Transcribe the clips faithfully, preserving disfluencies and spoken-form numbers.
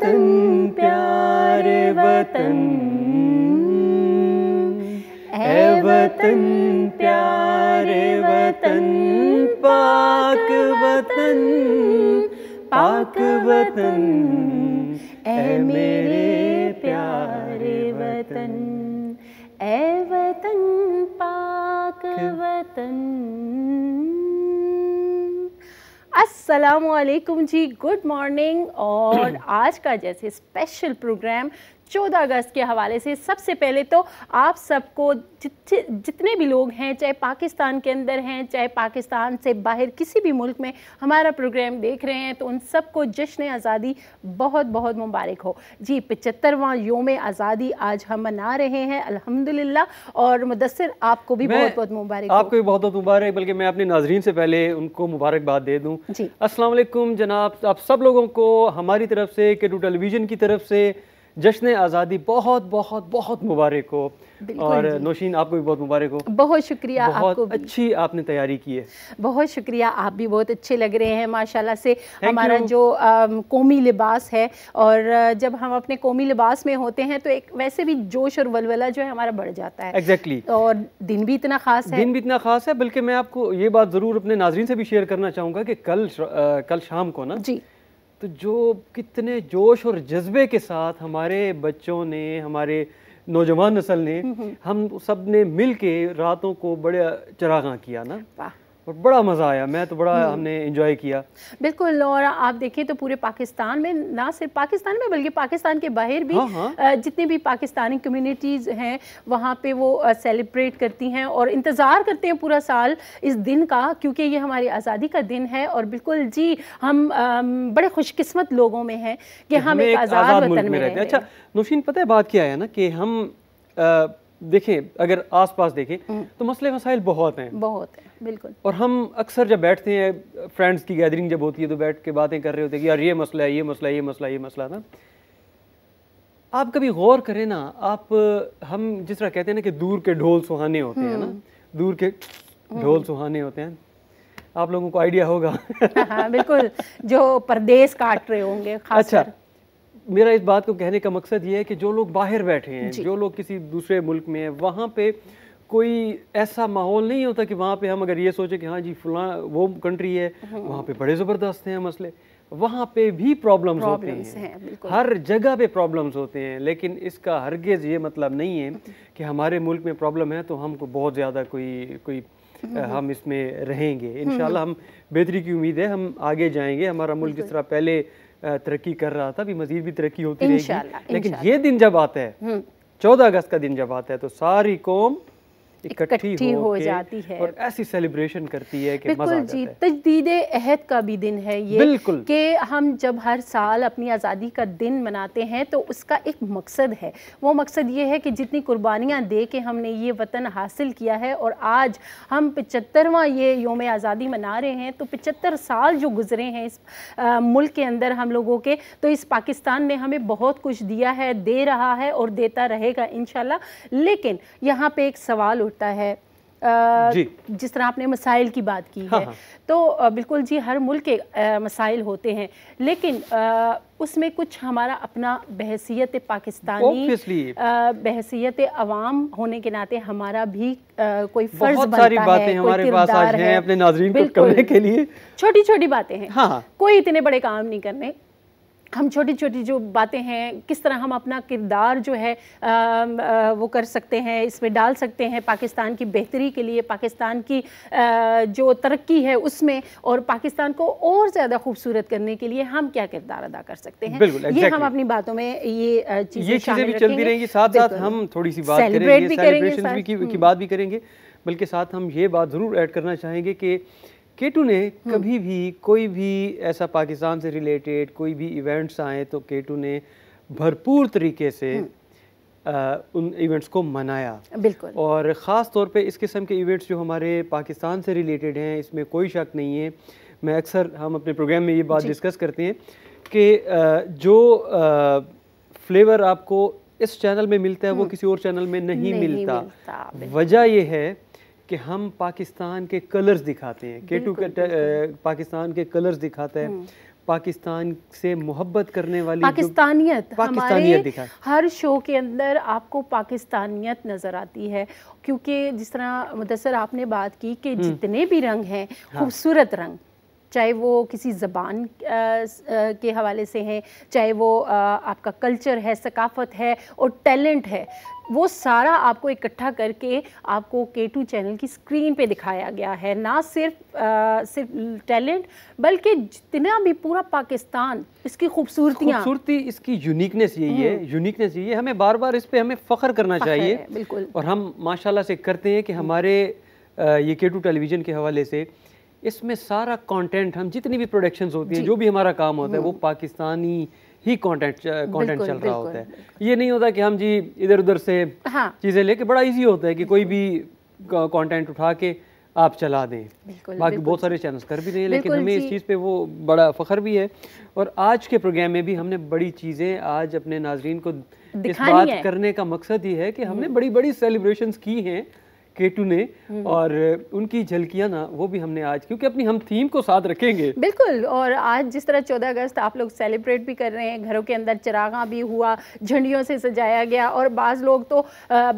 वतन प्यारे वतन, ऐ वतन प्यारे वतन, पाक वतन पाक वतन, ऐ मेरे प्यारे वतन, ऐ वतन पाक वतन। अस्सलामुअलैकुम जी, गुड मॉर्निंग। और आज का जैसे स्पेशल प्रोग्राम चौदह अगस्त के हवाले से, सबसे पहले तो आप सबको, जितने भी लोग हैं, चाहे पाकिस्तान के अंदर हैं चाहे पाकिस्तान से बाहर किसी भी मुल्क में हमारा प्रोग्राम देख रहे हैं, तो उन सबको जश्न आज़ादी बहुत बहुत मुबारक हो जी। पचहत्तरवां योम आज़ादी आज हम मना रहे हैं अल्हम्दुलिल्लाह। और मुदस्सिर, आपको भी बहुत बहुत मुबारक। आपको भी बहुत बहुत मुबारक, बल्कि मैं अपने नाजरीन से पहले उनको मुबारकबाद दे दूँ जी। अस्सलाम वालेकुम जनाब, आप सब लोगों को हमारी तरफ से, के टू टेलीविज़न की तरफ से जश्न आज़ादी बहुत बहुत बहुत मुबारक हो। और नौशीन, आपको भी बहुत मुबारक हो। बहुत शुक्रिया, बहुत आपको अच्छी आपने तैयारी की है। बहुत शुक्रिया, आप भी बहुत अच्छे लग रहे हैं माशाल्लाह से। हमारा जो आ, कौमी लिबास है, और जब हम अपने कौमी लिबास में होते हैं तो एक वैसे भी जोश और वलवला जो है हमारा बढ़ जाता है। Exactly exactly. और दिन भी इतना खास है, दिन भी इतना खास है। बल्कि मैं आपको ये बात ज़रूर अपने नाजरीन से भी शेयर करना चाहूँगा कि कल कल शाम को ना जी, तो जो कितने जोश और जज्बे के साथ हमारे बच्चों ने, हमारे नौजवान नस्ल ने, हम सब ने मिल के रातों को बड़े चरागा किया ना, और बड़ा मज़ा आया। मैं तो बड़ा हमने एंजॉय किया। बिल्कुल, और आप देखें तो पूरे पाकिस्तान में, ना सिर्फ पाकिस्तान में बल्कि पाकिस्तान के बाहर भी, हाँ हाँ। जितनी भी पाकिस्तानी कम्युनिटीज़ हैं वहाँ पे वो सेलिब्रेट करती हैं और इंतज़ार करते हैं पूरा साल इस दिन का, क्योंकि ये हमारी आज़ादी का दिन है। और बिल्कुल जी, हम बड़े खुशकिस्मत लोगों में हैं कि हम एक आज़ाद वतन में रहते हैं। अच्छा नौशीन, पता है बात क्या है ना, कि हम देखें, अगर आसपास देखें तो मसले मसाइल बहुत हैं, बहुत हैं बिल्कुल। और हम अक्सर जब बैठते हैं, फ्रेंड्स की गैदरिंग जब होती है, तो बैठ के बातें कर रहे होते हैं कि यार ये मसला है, ये मसला है, ये मसला है, ये मसला ना। आप कभी गौर करें ना, आप हम जिस तरह कहते हैं ना कि दूर के ढोल सुहाने होते हैं ना, दूर के ढोल सुहाने होते हैं, आप लोगों को आइडिया होगा। हाँ, बिल्कुल, जो परदेश काट रहे होंगे। अच्छा, मेरा इस बात को कहने का मकसद ये है कि जो लोग बाहर बैठे हैं, जो लोग किसी दूसरे मुल्क में हैं, वहाँ पे कोई ऐसा माहौल नहीं होता कि वहाँ पे हम अगर ये सोचे कि हाँ जी फलां वो कंट्री है, वहाँ पे बड़े ज़बरदस्त हैं मसले, वहाँ पे भी प्रॉब्लम्स होते हैं, हर जगह पे प्रॉब्लम्स होते हैं। लेकिन इसका हरगिज़ ये मतलब नहीं है कि हमारे मुल्क में प्रॉब्लम है तो हमको बहुत ज़्यादा कोई कोई हम इसमें रहेंगे। इंशाल्लाह हम बेहतरी की उम्मीद है, हम आगे जाएँगे। हमारा मुल्क जिस तरह पहले तरक्की कर रहा था, भी मजीद भी तरक्की होती रहेगी। लेकिन ये दिन जब आता है, चौदह अगस्त का दिन जब आता है, तो सारी कौम इकट्ठी हो, हो जाती है और ऐसी सेलिब्रेशन करती है कि बिल्कुल मजा जी। तजदीदे अहद का भी दिन है ये, बिल्कुल, कि हम जब हर साल अपनी आज़ादी का दिन मनाते हैं तो उसका एक मकसद है। वो मकसद ये है कि जितनी कुर्बानियाँ दे के हमने ये वतन हासिल किया है, और आज हम पचहत्तरवां ये योम आज़ादी मना रहे हैं, तो पचहत्तर साल जो गुजरे हैं इस आ, मुल्क के अंदर हम लोगों के, तो इस पाकिस्तान ने हमें बहुत कुछ दिया है, दे रहा है और देता रहेगा इंशाल्लाह। लेकिन यहाँ पर एक सवाल होता है, आ, जिस तरह आपने मसाइल की बात की हाँ है हाँ। तो बिल्कुल जी, हर मुल्क के मसाइल होते हैं, लेकिन आ, उसमें कुछ हमारा अपना बहसियत पाकिस्तानी, बहसियत अवाम होने के नाते हमारा भी आ, कोई फर्ज बनता है, बातें हमारे पास आज हैं अपने नाज़रीन को करने के लिए। छोटी छोटी बातें हैं, कोई इतने बड़े काम नहीं करने, हम छोटी छोटी जो बातें हैं, किस तरह हम अपना किरदार जो है आ, आ, वो कर सकते हैं, इसमें डाल सकते हैं पाकिस्तान की बेहतरी के लिए, पाकिस्तान की आ, जो तरक्की है उसमें, और पाकिस्तान को और ज़्यादा खूबसूरत करने के लिए हम क्या किरदार अदा कर सकते हैं। ये हम अपनी बातों में ये चीज़ें चीज़ें भी चलती रहेंगी, साथ साथ हम थोड़ी सी बात सेलिब्रेट भी करेंगे, की बात भी करेंगे। बल्कि साथ हम ये बात ज़रूर ऐड करना चाहेंगे कि केटू ने कभी भी कोई भी ऐसा पाकिस्तान से रिलेटेड कोई भी इवेंट्स आए तो केटू ने भरपूर तरीके से आ, उन इवेंट्स को मनाया, बिल्कुल। और ख़ास तौर पे इस किस्म के इवेंट्स जो हमारे पाकिस्तान से रिलेटेड हैं, इसमें कोई शक नहीं है। मैं अक्सर, हम अपने प्रोग्राम में ये बात डिस्कस करते हैं कि जो फ्लेवर आपको इस चैनल में मिलता है वो किसी और चैनल में नहीं, नहीं मिलता, मिलता। वजह यह है कि हम पाकिस्तान के कलर्स दिखाते हैं, के टू पाकिस्तान के कलर्स दिखाता है, पाकिस्तान से मोहब्बत करने वाली पाकिस्तानियत, पाकिस्तानियत दिखा। हर शो के अंदर आपको पाकिस्तानियत नज़र आती है, क्योंकि जिस तरह मुदस्सिर आपने बात की कि जितने भी रंग हैं, खूबसूरत रंग, चाहे वो किसी ज़बान के हवाले से हैं, चाहे वो आपका कल्चर है, सकाफत है और टैलेंट है, वो सारा आपको इकट्ठा करके आपको के टू चैनल की स्क्रीन पे दिखाया गया है। ना सिर्फ आ, सिर्फ टैलेंट, बल्कि जितना भी पूरा पाकिस्तान, इसकी खूबसूरतियाँ, खूबसूरती, इसकी यूनिकनेस, यही है यूनिकनेस, यही है। हमें बार बार इस पे हमें फ़ख्र करना चाहिए, बिल्कुल, और हम माशाल्लाह से करते हैं कि हमारे ये के टू टेलीविज़न के हवाले से इसमें सारा कंटेंट, हम जितनी भी प्रोडक्शंस होती हैं, जो भी हमारा काम होता है, वो पाकिस्तानी ही कंटेंट कंटेंट चल रहा होता है। ये नहीं होता कि हम जी इधर उधर से हाँ। चीज़ें लेके, बड़ा इजी होता है कि कोई भी कंटेंट उठा के आप चला दें। बाकी बहुत सारे चैनल्स कर भी रहे हैं, लेकिन हमें इस चीज़ पे वो बड़ा फ़ख्र भी है। और आज के प्रोग्राम में भी हमने बड़ी चीज़ें आज अपने नाजरीन को इस बात करने का मकसद ये है कि हमने बड़ी बड़ी सेलिब्रेशंस की हैं के टू ने, और उनकी झलकियाँ ना वो भी हमने आज, क्योंकि अपनी हम थीम को साथ रखेंगे, बिल्कुल। और आज जिस तरह चौदह अगस्त आप लोग सेलिब्रेट भी कर रहे हैं, घरों के अंदर चिरागा भी हुआ, झंडियों से सजाया गया, और बाज़ लोग तो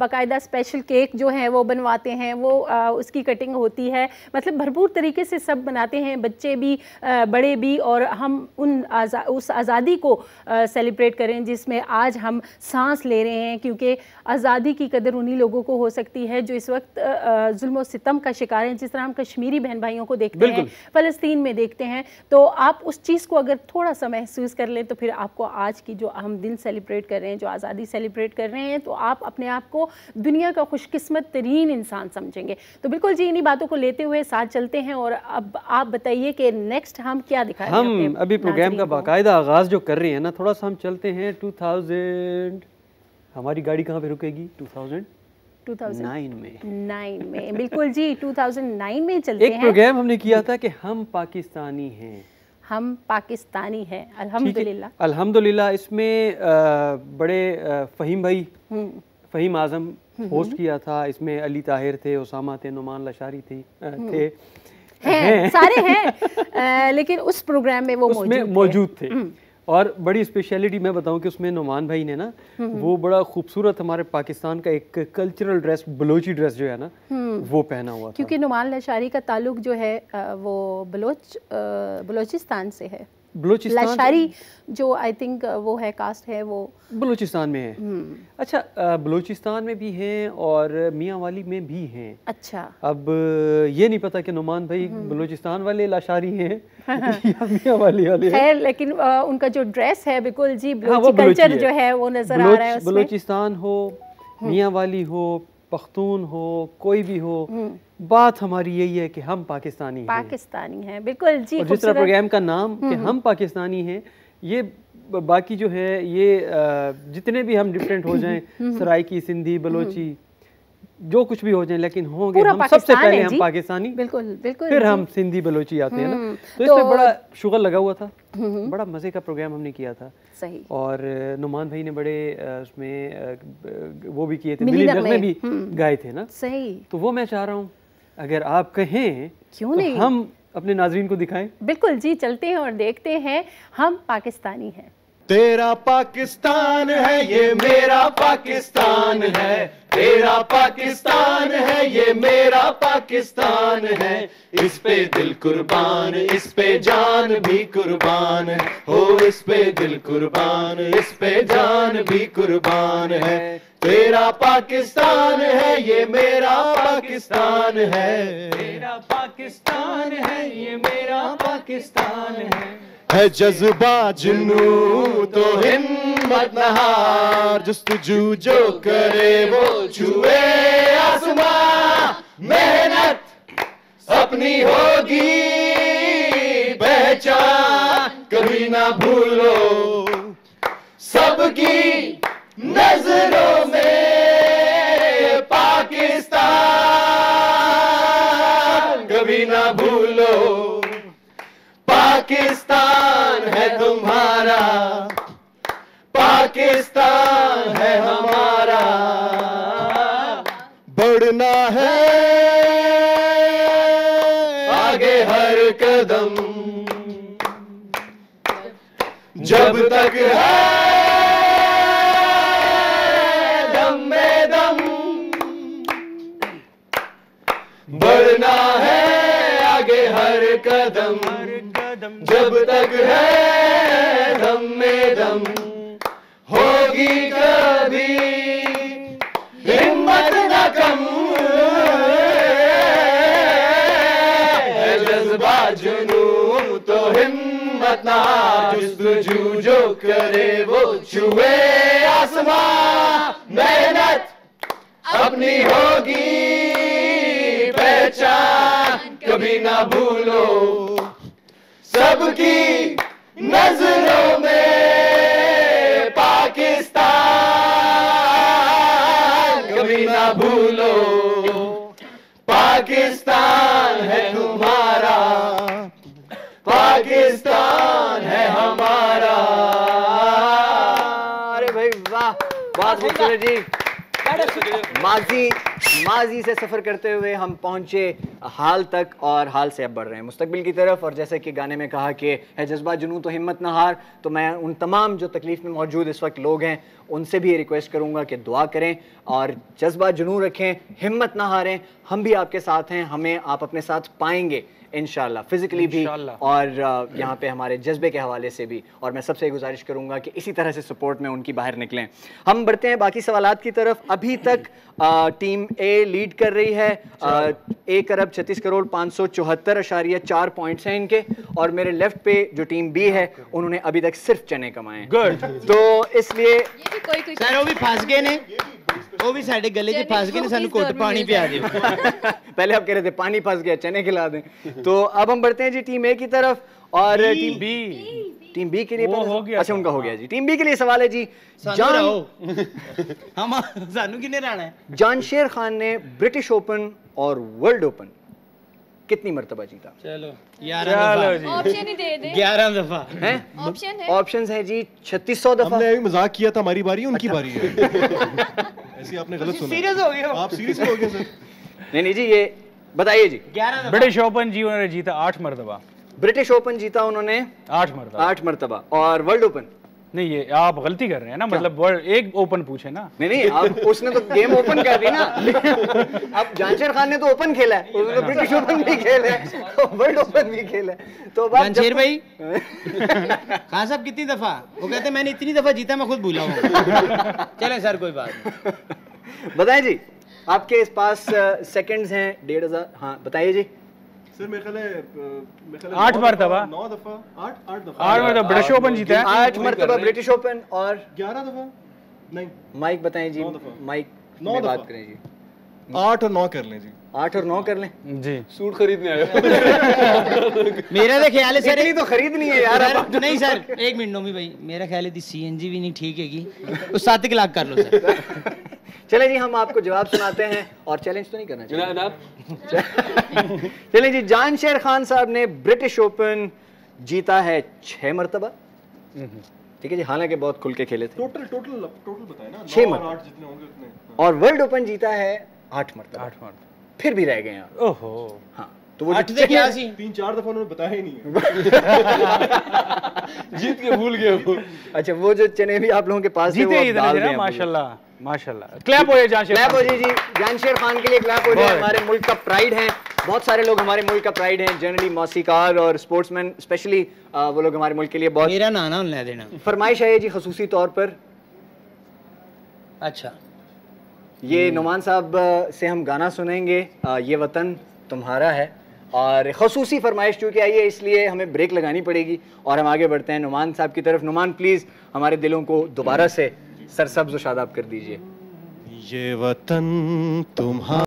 बाकायदा स्पेशल केक जो है वो बनवाते हैं, वो आ, उसकी कटिंग होती है, मतलब भरपूर तरीके से सब बनाते हैं, बच्चे भी आ, बड़े भी। और हम उन आजा, उस आज़ादी को सेलिब्रेट करें जिसमें आज हम सांस ले रहे हैं, क्योंकि आज़ादी की कदर उन्हीं लोगों को हो सकती है जो इस वक्त जुल्म सितम का शिकार है। जिस तरह हम कश्मीरी बहन भाइयों को देखते हैं, फ़लस्तीन में देखते हैं, तो आप उस चीज़ को अगर थोड़ा सा महसूस कर लें, तो फिर आपको आज की जो हम दिन सेलिब्रेट कर रहे हैं, जो आज़ादी सेलिब्रेट कर रहे हैं, तो आप अपने आप को दुनिया का खुशकिस्मत तरीन इंसान समझेंगे। तो बिल्कुल जी, इन्हीं बातों को लेते हुए साथ चलते हैं। और अब आप बताइए कि नेक्स्ट हम क्या दिखा रहे हैं। हम अभी प्रोग्राम का बाकायदा आगाज़ जो कर रहे हैं ना, थोड़ा सा हम चलते हैं टू थाउजेंड, हमारी गाड़ी कहाँ पर रुकेगी, टू थाउजेंड दो हज़ार नौ में नाइन में बिल्कुल जी, दो हज़ार नौ में चलते हैं। एक प्रोग्राम हमने किया था कि हम पाकिस्तानी हैं, हम पाकिस्तानी हैं, अल्हम्दुलिल्लाह अल्हम्दुलिल्लाह। इसमें आ, बड़े आ, फ़हीम भाई फ़हीम आज़म होस्ट किया था। इसमें अली ताहिर थे, उसामा थे, नुमान लशारी थी आ, थे हैं, सारे हैं, आ, लेकिन उस प्रोग्राम में वो मौजूद थे। और बड़ी स्पेशलिटी मैं बताऊं कि उसमें नुमान भाई ने ना वो बड़ा खूबसूरत हमारे पाकिस्तान का एक कल्चरल ड्रेस, बलोची ड्रेस जो है ना, वो पहना हुआ था, क्योंकि नुमान लशारी का ताल्लुक जो है वो बलोच बलोचिस्तान से है। बलोचिस्तान लशारी जो आई थिंक वो है, कास्ट है वो बलोचिस्तान में है। अच्छा, बलोचिस्तान में भी हैं और मियाँ वाली में भी हैं। अच्छा, अब ये नहीं पता कि नुमान भाई बलोचिस्तान वाले लाशारी हैं या मियाँ वाली वाले हैं, लेकिन आ, उनका जो ड्रेस है बिल्कुल जी बलोची कल्चर जो है वो नजर आ रहा है। बलोचिस्तान हो, मियाँ वाली हो, पख्तून हो, कोई भी हो, बात हमारी यही है कि हम पाकिस्तानी पाकिस्तानी हैं, बिल्कुल जी। और जिस तरह प्रोग्राम का नाम कि हम पाकिस्तानी हैं, ये बाकी जो है ये जितने भी हम डिफरेंट हो जाएं, सराइकी, सिंधी, बलोची, जो कुछ भी हो जाए, लेकिन होंगे हम सबसे पहले हम पाकिस्तानी, बिल्कुल बिल्कुल, फिर हम सिंधी बलोची आते हैं ना। तो इसमें बड़ा शुगर लगा हुआ था, बड़ा मज़े का प्रोग्राम हमने किया था, सही। और नुमान भाई ने बड़े उसमें वो भी किए थे, मिली नगमे भी गाए थे ना, सही। तो वो मैं चाह रहा हूँ अगर आप कहें क्यों नहीं हम अपने नाजरीन को दिखाएं। बिल्कुल जी, चलते हैं और देखते हैं हम पाकिस्तानी हैं। तेरा पाकिस्तान है ये मेरा पाकिस्तान है, तेरा पाकिस्तान है ये मेरा पाकिस्तान है, इस पे दिल कुर्बान, इस पे जान भी कुर्बान है, हो इस पे दिल कुर्बान, इस पे जान भी कुर्बान है, तेरा पाकिस्तान है ये मेरा पाकिस्तान है, तेरा पाकिस्तान है ये मेरा पाकिस्तान है, है जज्बा जुनून तो हिम्मत नहार, जस्तजू जो करे वो छुए आसमां, मेहनत अपनी होगी पहचान, कभी ना भूलो सबकी नजरों में पाकिस्तान, कभी ना भूलो पाकिस्तान है तुम्हारा, पाकिस्तान है हमारा, बढ़ना है आगे हर कदम, कदम जब तक है दम में दम होगी कभी हिम्मत न कम है जज्बा जुनून तो हिम्मत ना जुस्तजू जो करे वो छुए आसमां मेहनत अपनी होगी पहचान कभी ना भूलो सबकी नजरों में पाकिस्तान कभी ना भूलो पाकिस्तान है तुम्हारा पाकिस्तान है हमारा। अरे भाई वाह बात बोल जी। माजी माजी से सफ़र करते हुए हम पहुंचे हाल तक और हाल से अब बढ़ रहे हैं मुस्तकबिल की तरफ। और जैसे कि गाने में कहा कि है जज्बा जुनून तो हिम्मत ना हार, तो मैं उन तमाम जो तकलीफ़ में मौजूद इस वक्त लोग हैं उनसे भी ये रिक्वेस्ट करूंगा कि दुआ करें और जज्बा जुनून रखें, हिम्मत ना हारें। हम भी आपके साथ हैं, हमें आप अपने साथ पाएंगे इंशाल्लाह, फिज़िकली भी और यहाँ पे हमारे जज्बे के हवाले से भी। और मैं सबसे गुजारिश करूँगा कि इसी तरह से सपोर्ट में उनकी बाहर निकलें। हम बढ़ते हैं बाकी सवालात की तरफ। अभी तक आ, टीम ए लीड कर रही है, आ, एक अरब छत्तीस करोड़ पाँच सौ चौहत्तर अशारिया चार पॉइंट्स हैं इनके। और मेरे लेफ्ट पे जो टीम बी है उन्होंने अभी तक सिर्फ चने कमाए, तो इसलिए पहले आप कह रहे थे पानी फंस गया चने खिला दें, तो अब हम बढ़ते हैं जी टीम ए की तरफ। और टीम बी टीम बी के लिए वो हो गया, अच्छा उनका हो गया जी। टीम बी के लिए सवाल है जी, हम जानू किने रहना है। जानशेर खान ने ब्रिटिश ओपन और वर्ल्ड ओपन कितनी मरतबा जीता? चलो ऑप्शन ही दे दे। ग्यारह दफा है ऑप्शन है ऑप्शंस है जी। छत्तीस सौ दफा। हमने मजाक किया था हमारी बारी उनकी बारी है। ऐसी आपने गलत सुना। सीरियस हो गए आप, सीरियस हो गए सर। नहीं नहीं जी ये बताइए जी। ग्यारह ब्रिटिश ओपन जी उन्होंने जीता आठ मरतबा। ब्रिटिश ओपन जीता उन्होंने आठ मरतबा आठ मरतबा और वर्ल्ड ओपन नहीं, ये आप गलती कर रहे हैं ना, मतलब वर्ल्ड एक ओपन पूछे ना। नहीं नहीं आप उसने तो गेम ओपन कर दी ना। अब जानशेर खान ने तो ओपन खेला है, उसने तो ब्रिटिश ओपन भी खेला है, वर्ल्ड ओपन भी खेला है। तो जानशेर भाई खान साहब कितनी दफा? वो कहते मैंने इतनी दफा जीता मैं खुद भूला हूँ। चले सर कोई बात। बताएं जी आपके इस पास सेकेंड्स हैं डेढ़ हजार। हाँ बताइए जी सर। मेरे ख्याल आठ मरतबा नौ दफा आठ आठ दफा आठ मरतबा ब्रिटिश ओपन जीता है, आठ मरतबा ब्रिटिश ओपन और ग्यारह दफा नहीं। माइक बताएं जी, माइक नौ बात करें जी। आठ और नौ कर लें जी, आठ और नौ कर लें जी। सूट खरीदने आया मेरा तो ख्याल है सर, तो खरीदनी है यार। नहीं सर एक मिनट नोमी भाई, मेरा ख्याल है सी एन जी भी नहीं ठीक है, सात लाख कर लो सर। चले जी हम आपको जवाब सुनाते हैं और चैलेंज तो नहीं करना चाहिए। चले जी जानशेर खान साहब ने ब्रिटिश ओपन जीता है छह मरतबा, ठीक है जी, हालांकि बहुत खुल के खेले थे। टोटल टोटल टोटल बताए ना छह मरतबा। और वर्ल्ड ओपन जीता है आठ मरतबा, आठ मरतबा फिर भी रह गए आप। ओहो हाँ, तो वो तीन चार दफा उन्होंने बताया ही नहीं, जीत के भूल गए। अच्छा वो जो चने भी आप लोगों के पास जीते माशाल्लाह माशाल्लाह। क्लैप हो जाए जानशेर, क्लैप हो जी जी जानशेर खान के लिए क्लैप हो जाए। हमारे मुल्क का प्राइड है, बहुत सारे लोग हमारे मुल्क का प्राइड हैं, जनरली मौसीकार और स्पोर्ट्समैन स्पेशली वो लोग हमारे मुल्क के लिए बहुत। मेरा नाना उन्हें देना फरमाइश है जी खसूसी तौर पर। अच्छा ये नुमान साहब से हम गाना सुनेंगे, ये वतन तुम्हारा है, और खसूसी फरमाइश चूँकि आई है इसलिए हमें ब्रेक लगानी पड़ेगी और हम आगे बढ़ते हैं नुमान साहब की तरफ। नुमान प्लीज़ हमारे दिलों को दोबारा से सरसब्ज शादाब कर दीजिए। ये वतन तुम्हारा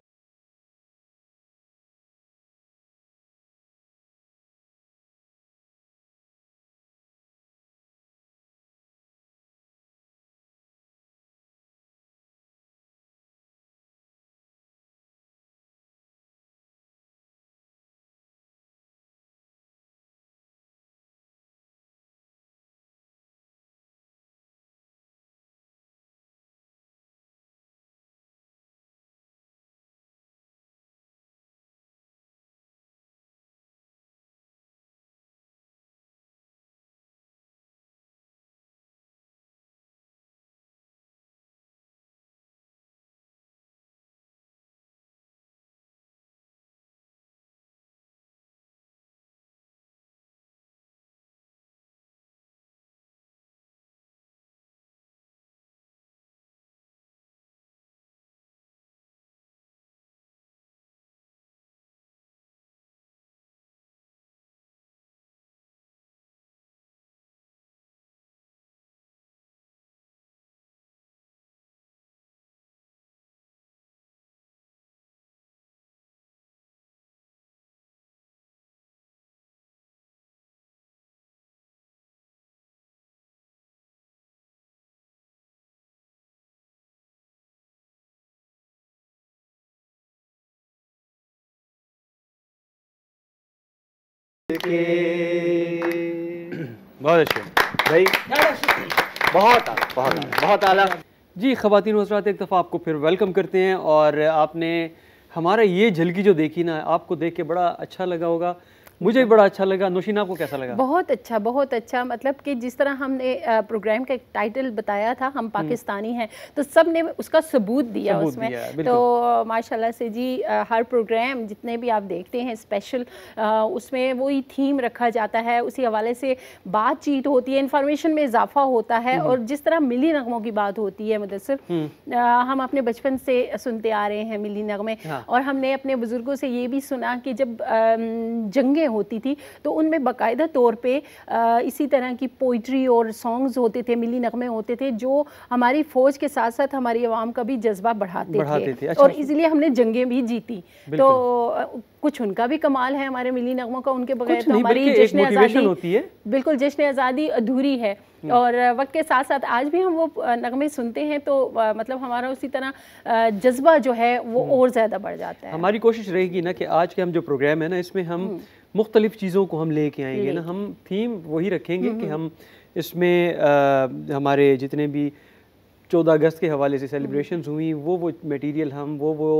बहुत अच्छे भाई, बहुत आला, बहुत आला, बहुत आला जी। ख़वातीन हज़रात, एक दफ़ा आपको फिर वेलकम करते हैं। और आपने हमारा ये झलकी जो देखी ना, आपको देख के बड़ा अच्छा लगा होगा, मुझे भी बड़ा अच्छा लगा। नौशीन, आपको कैसा लगा? बहुत अच्छा, बहुत अच्छा। मतलब कि जिस तरह हमने प्रोग्राम का एक टाइटल बताया था, हम पाकिस्तानी हैं, तो सब ने उसका सबूत दिया सबूत उसमें दिया, तो माशाल्लाह से जी। हर प्रोग्राम जितने भी आप देखते हैं स्पेशल, उसमें वही थीम रखा जाता है, उसी हवाले से बातचीत होती है, इंफॉर्मेशन में इजाफा होता है। और जिस तरह मिली नगमों की बात होती है, मुदस्सिर, हम अपने बचपन से सुनते आ रहे हैं मिली नगमे, और हमने अपने बुज़ुर्गों से ये भी सुना कि जब जंगे होती थी तो उनमें बाकायदा तौर पे आ, इसी तरह की पोइट्री और सॉन्ग्स होते थे, मिली नगमे होते थे, जो हमारी फौज के साथ साथ हमारी आवाम का भी जज्बा बढ़ाते, बढ़ाते थे, थे। अच्छा, और इसलिए हमने जंगें भी जीती। तो कुछ उनका भी कमाल है, हमारे मिली नगमों का। उनके बगैर तो हमारी जश्न आज़ादी, बिल्कुल जश्न आज़ादी अधूरी है। और वक्त के साथ साथ आज भी हम वो नगमे सुनते हैं तो मतलब हमारा उसी तरह जज्बा जो है वो और ज़्यादा बढ़ जाता है। हमारी कोशिश रहेगी ना कि आज के हम जो प्रोग्राम है ना, इसमें हम मुख्तलिफ चीज़ों को हम लेके आएंगे ना। हम थीम वही रखेंगे कि हम इसमें आ, हमारे जितने भी चौदह अगस्त के हवाले से सेलिब्रेशंस हुई, वो वो मटेरियल हम वो वो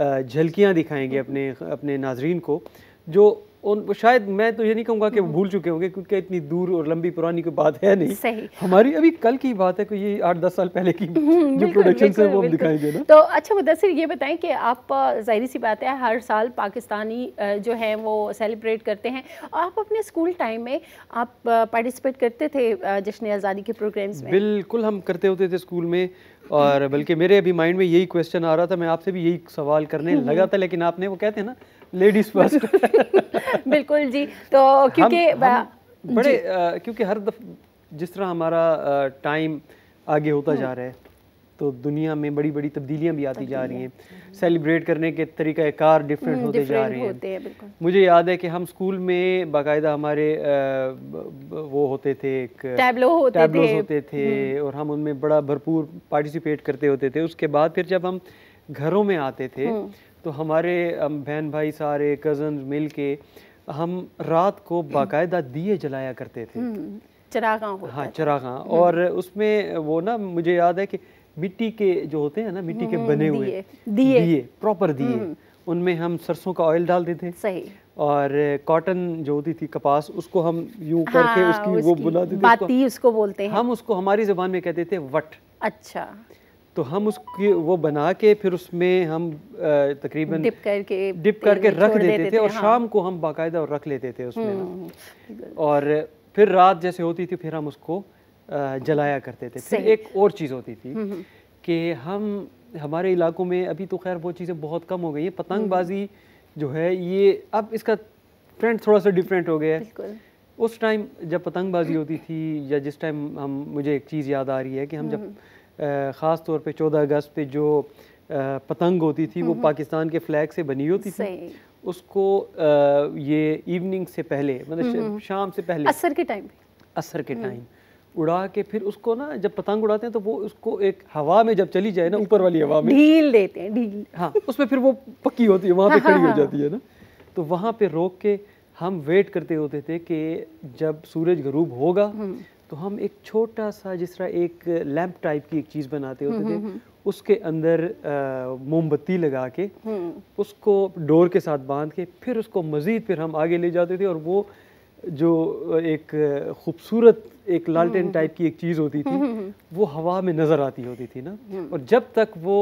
झलकियाँ दिखाएंगे अपने अपने नाजरीन को, जो उन शायद, मैं तो ये नहीं कहूँगा कि वो भूल चुके होंगे, क्योंकि इतनी दूर और लंबी पुरानी कोई बात है नहीं। सही, हमारी अभी कल की बात है, कोई ये आठ दस साल पहले की जो प्रोडक्शन है वो हम दिखाएंगे ना। तो अच्छा मुदस्सिर, ये बताएं कि आप, जाहिर सी बात है हर साल पाकिस्तानी जो है वो सेलिब्रेट करते हैं, आप अपने स्कूल टाइम में आप पार्टिसिपेट करते थे जश्न आज़ादी के प्रोग्राम्स में? बिल्कुल, हम करते होते थे स्कूल में। और बल्कि मेरे अभी माइंड में यही क्वेश्चन आ रहा था, मैं आपसे भी यही सवाल करने लगा था, लेकिन आपने, वो कहते हैं ना, लेडीज फर्स्ट। बिल्कुल जी। तो क्योंकि बड़े आ, क्योंकि हर दफ़ा जिस तरह हमारा टाइम आगे होता जा रहा है, तो दुनिया में बड़ी बड़ी तब्दीलियां भी आती जा रही हैं, सेलिब्रेट करने के तरीक़ाकार डिफरेंट होते जा रहे हैं। मुझे याद है कि हम स्कूल में बाकायदा हमारे वो होते थे, एक टैबलो होते, टैबलोज होते थे, और हम उनमें बड़ा भरपूर पार्टिसिपेट करते होते थे। उसके बाद फिर जब हम घरों में आते थे तो हमारे बहन भाई सारे कज़न मिल के हम रात को बाकायदा दिए जलाया करते थे, चरागां होता, हाँ चरागां। और उसमें वो ना, मुझे याद है कि मिट्टी के जो होते हैं ना, मिट्टी के बने हुए दिए, प्रॉपर दिए, उनमें हम सरसों का ऑयल डालते थे। सही। और कॉटन जो होती थी, कपास, उसको हम यूं हाँ, करके उसकी, उसकी वो बुलाते थे, बाती उसको बोलते हैं हम, उसको हमारी ज़बान में कहते थे वट। अच्छा। तो हम उसकी वो बना के फिर उसमें हम तकरीबन डिप करके डिप करके रख देते थे, और शाम को हम बाकायदा रख लेते थे उसमें। और फिर रात जैसे होती थी, फिर हम उसको जलाया करते थे। फिर एक और चीज़ होती थी कि हम, हमारे इलाकों में अभी तो खैर वो चीज़ें बहुत कम हो गई हैं, पतंगबाजी जो है ये, अब इसका ट्रेंड थोड़ा सा डिफरेंट हो गया है। उस टाइम जब पतंगबाजी होती थी, या जिस टाइम हम, मुझे एक चीज़ याद आ रही है कि हम जब ख़ास तौर पे चौदह अगस्त पे जो पतंग होती थी, वो पाकिस्तान के फ्लैग से बनी होती थी, उसको ये इवनिंग से पहले, मतलब शाम से पहले, असर के टाइम, असर के टाइम उड़ा के, फिर उसको ना, जब पतंग उड़ाते हैं तो वो उसको एक हवा में जब चली जाए ना, ऊपर वाली हवा में ढील देते हैं, ढील, हाँ, उसमें फिर वो पक्की होती है, वहाँ पे खड़ी हो जाती है ना। तो वहाँ पे रोक के हम वेट करते होते थे कि जब सूरज गरूब होगा तो हम एक छोटा सा, जिस तरह एक लैंप टाइप की एक चीज़ बनाते होते थे, उसके अंदर मोमबत्ती लगा के उसको डोर के साथ बांध के, फिर उसको मज़ीद फिर हम आगे ले जाते थे, और वो जो एक खूबसूरत एक लालटेन टाइप की एक चीज़ होती थी, वो हवा में नज़र आती होती थी ना। और जब तक वो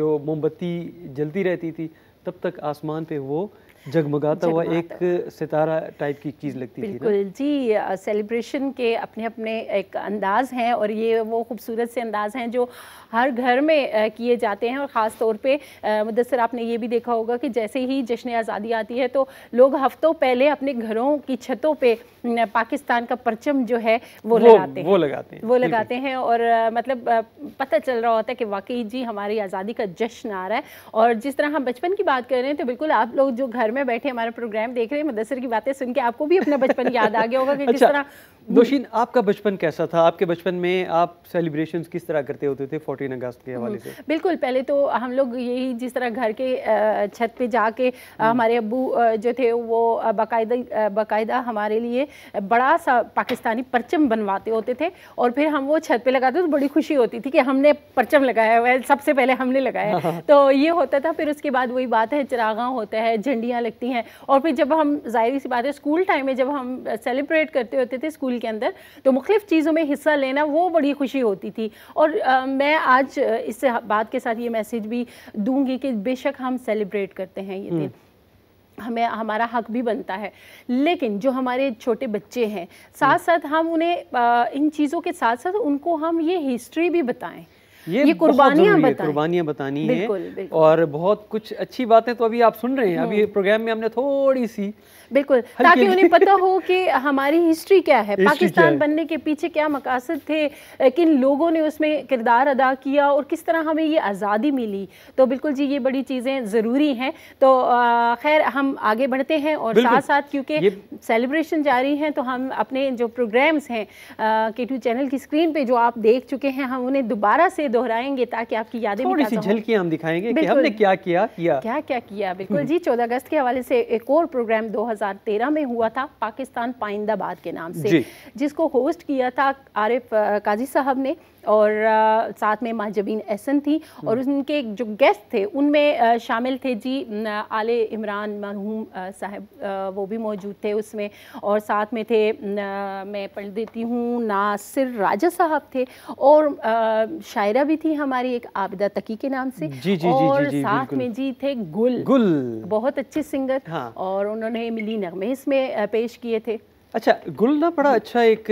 जो मोमबत्ती जलती रहती थी, तब तक आसमान पे वो जगमगाता हुआ एक सितारा टाइप की चीज़ लगती थी। बिल्कुल जी, सेलिब्रेशन के अपने अपने एक अंदाज हैं, और ये वो खूबसूरत से अंदाज हैं जो हर घर में किए जाते हैं। और ख़ास तौर पे मुदस्सिर, आपने ये भी देखा होगा कि जैसे ही जश्न आज़ादी आती है तो लोग हफ्तों पहले अपने घरों की छतों पे पाकिस्तान का परचम जो है वो, वो लगाते हैं, वो लगाते हैं, वो लगाते हैं। और मतलब पता चल रहा होता है कि वाकई जी हमारी आज़ादी का जश्न आ रहा है। और जिस तरह हम बचपन की बात कर रहे हैं, तो बिल्कुल आप लोग जो घर में बैठे हमारा प्रोग्राम देख रहे हैं, मुदस्सिर की बातें सुन के आपको भी अपना बचपन याद आ गया होगा कि किस तरह नौशीन, आपका बचपन कैसा था? आपके बचपन में आप सेलिब्रेशंस किस तरह करते होते थे चौदह अगस्त के हवाले से? बिल्कुल, पहले तो हम लोग यही जिस तरह घर के छत पे जाके हमारे अब्बू जो थे वो बाकायदा बाकायदा हमारे लिए बड़ा सा पाकिस्तानी परचम बनवाते होते थे और फिर हम वो छत पे लगाते तो बड़ी खुशी होती थी कि हमने परचम लगाया हुआ है, सबसे पहले हमने लगाया। तो ये होता था। फिर उसके बाद वही बात है, चिरागा होता है, झंडियाँ लगती हैं और फिर जब हम जाहिर सी बात है स्कूल टाइम में जब हम सेलिब्रेट करते होते थे स्कूल के अंदर तो मुख्तलिफ चीज़ों में हिस्सा लेना वो बड़ी खुशी होती थी। और आ, मैं आज इस बात के साथ ये मैसेज भी दूंगी कि बेशक हम सेलिब्रेट करते हैं ये दिन, हमें हमारा हक भी बनता है, लेकिन जो हमारे छोटे बच्चे हैं साथ साथ हम उन्हें आ, इन चीज़ों के साथ साथ उनको हम ये हिस्ट्री भी बताएं, ये, ये कुर्बानियां बताएं। कुर्बानियां बतानी है और बहुत कुछ अच्छी बातें तो अभी आप सुन रहे हैं, अभी प्रोग्राम में हमने थोड़ी सी बिल्कुल, ताकि उन्हें पता हो कि हमारी हिस्ट्री क्या है, पाकिस्तान बनने के पीछे क्या मकासद थे, किन लोगों ने उसमें किरदार अदा किया और किस तरह हमें ये आज़ादी मिली। तो बिल्कुल जी, ये बड़ी चीज़ें ज़रूरी हैं। तो खैर हम आगे बढ़ते हैं और साथ साथ क्योंकि सेलिब्रेशन जारी हैं तो हम अपने जो प्रोग्राम्स हैं के टू चैनल की स्क्रीन पर जो आप देख चुके हैं हम उन्हें दोबारा से दोहराएंगे ताकि आपकी यादें थोड़ी सी झलकियां हम दिखाएंगे कि हमने क्या किया किया क्या क्या किया। बिल्कुल जी, चौदह अगस्त के हवाले से एक और प्रोग्राम दो हज़ार तेरह में हुआ था पाकिस्तान पाइंदाबाद के नाम से, जिसको होस्ट किया था आरिफ काजी साहब ने और आ, साथ में महजबीन एहसन थी और उनके जो गेस्ट थे उनमें शामिल थे जी आले इमरान मरहूम साहब, वो भी मौजूद थे उसमें और साथ में थे न, मैं पढ़ देती हूँ, नासिर राजा साहब थे और आ, शायरा भी थी हमारी एक आबिदा तकी के नाम से जी, जी, और जी, जी, जी, साथ में जी थे गुल, गुल बहुत अच्छे सिंगर। हाँ। और उन्होंने मिली नगमे इसमें पेश किए थे। अच्छा, गुल ना बड़ा अच्छा एक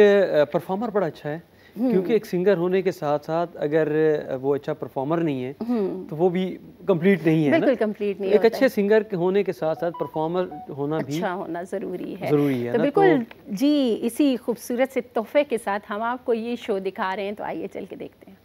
परफॉर्मर, बड़ा अच्छा है क्योंकि एक सिंगर होने के साथ साथ अगर वो अच्छा परफॉर्मर नहीं है तो वो भी कंप्लीट नहीं है। बिल्कुल कंप्लीट नहीं, एक अच्छे सिंगर के होने के साथ साथ परफॉर्मर होना भी अच्छा होना ज़रूरी है, ज़रूरी है। तो बिल्कुल जी, इसी खूबसूरत से तोहफे के साथ हम आपको ये शो दिखा रहे हैं, तो आइए चल के देखते हैं।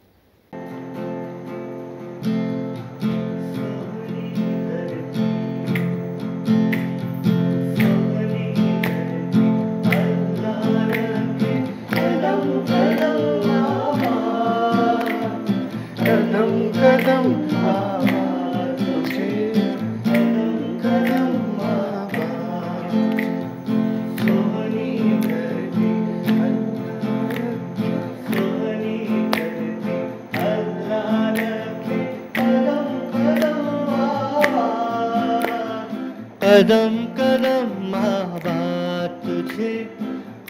कदम कदम महबाब तुझे,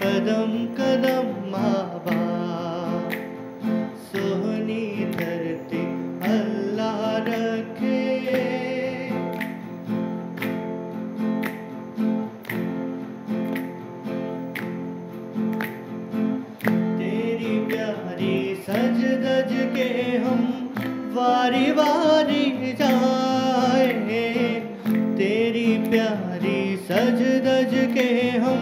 कदम कदम महबाब सोहनी धरती अल्लाह रखे, तेरी प्यारी सज गज के हम वारी वारी जाए, तेरी प्यारी सज दज के हम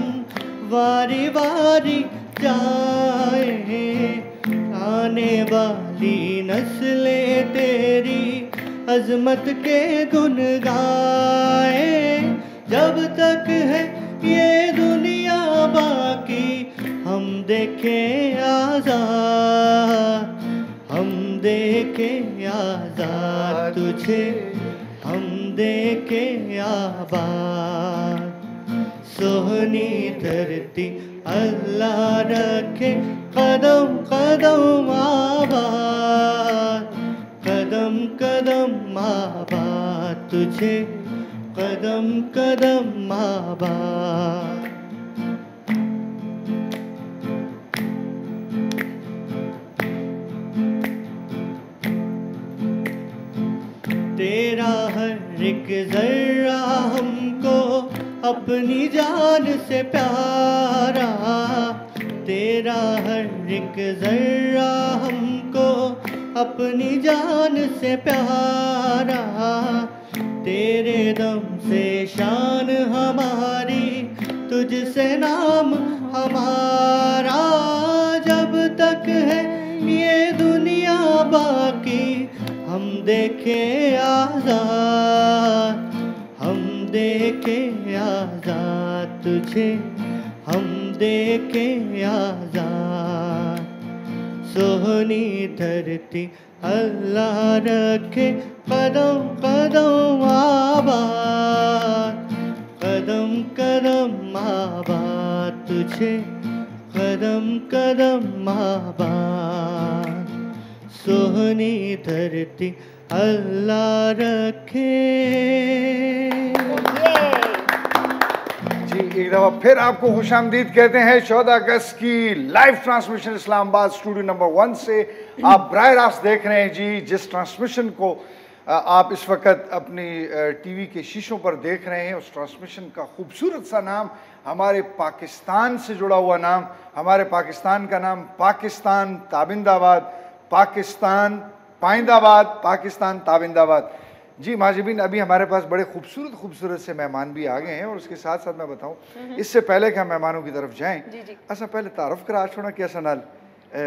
वारी वारी जाए, आने वाली नस्ले तेरी अजमत के गुन गाए, जब तक है ये दुनिया बाकी हम देखें आज़ाद, हम देखें आज़ाद तुझे, हम देखे आबाद सोहनी धरती अल्लाह रखे, कदम कदम आबाद, कदम कदम आबाद तुझे, कदम कदम आबाद। तेरा हर एक जर्रा हमको अपनी जान से प्यारा, तेरा हर एक जर्रा हमको अपनी जान से प्यारा, तेरे दम से शान हमारी तुझसे नाम हमारा, जब तक है ये दुनिया बाकी हम देखे आज़ाद, हम देखे आज़ाद तुझे, हम देखे आजाद, सोहनी धरती अल्लाह रखे कदम कदम आबाद, कदम कदम आबाद तुझे कदम कदम आबाद, सोहनी धरती अल्लाह रखे। एक दफा फिर आपको खुशामदीद कहते हैं। चौदह अगस्त की live transmission Islamabad studio number one से आप बराह रास्त देख रहे हैं जी। जिस ट्रांसमिशन को आप इस वक्त अपनी टीवी के शीशों पर देख रहे हैं, उस ट्रांसमिशन का खूबसूरत सा नाम हमारे पाकिस्तान से जुड़ा हुआ नाम, हमारे पाकिस्तान का नाम पाकिस्तान ताबिंदाबाद, पाकिस्तान पाइंदाबाद, पाकिस्तान ताबिंदाबाद। जी महाजबीन, अभी हमारे पास बड़े खूबसूरत खूबसूरत से मेहमान भी आ गए हैं और उसके साथ साथ मैं बताऊं, इससे पहले कि हम मेहमानों की तरफ जाएं, ऐसा पहले तारफ़ करा छोड़ा कि ऐसा नाल ए,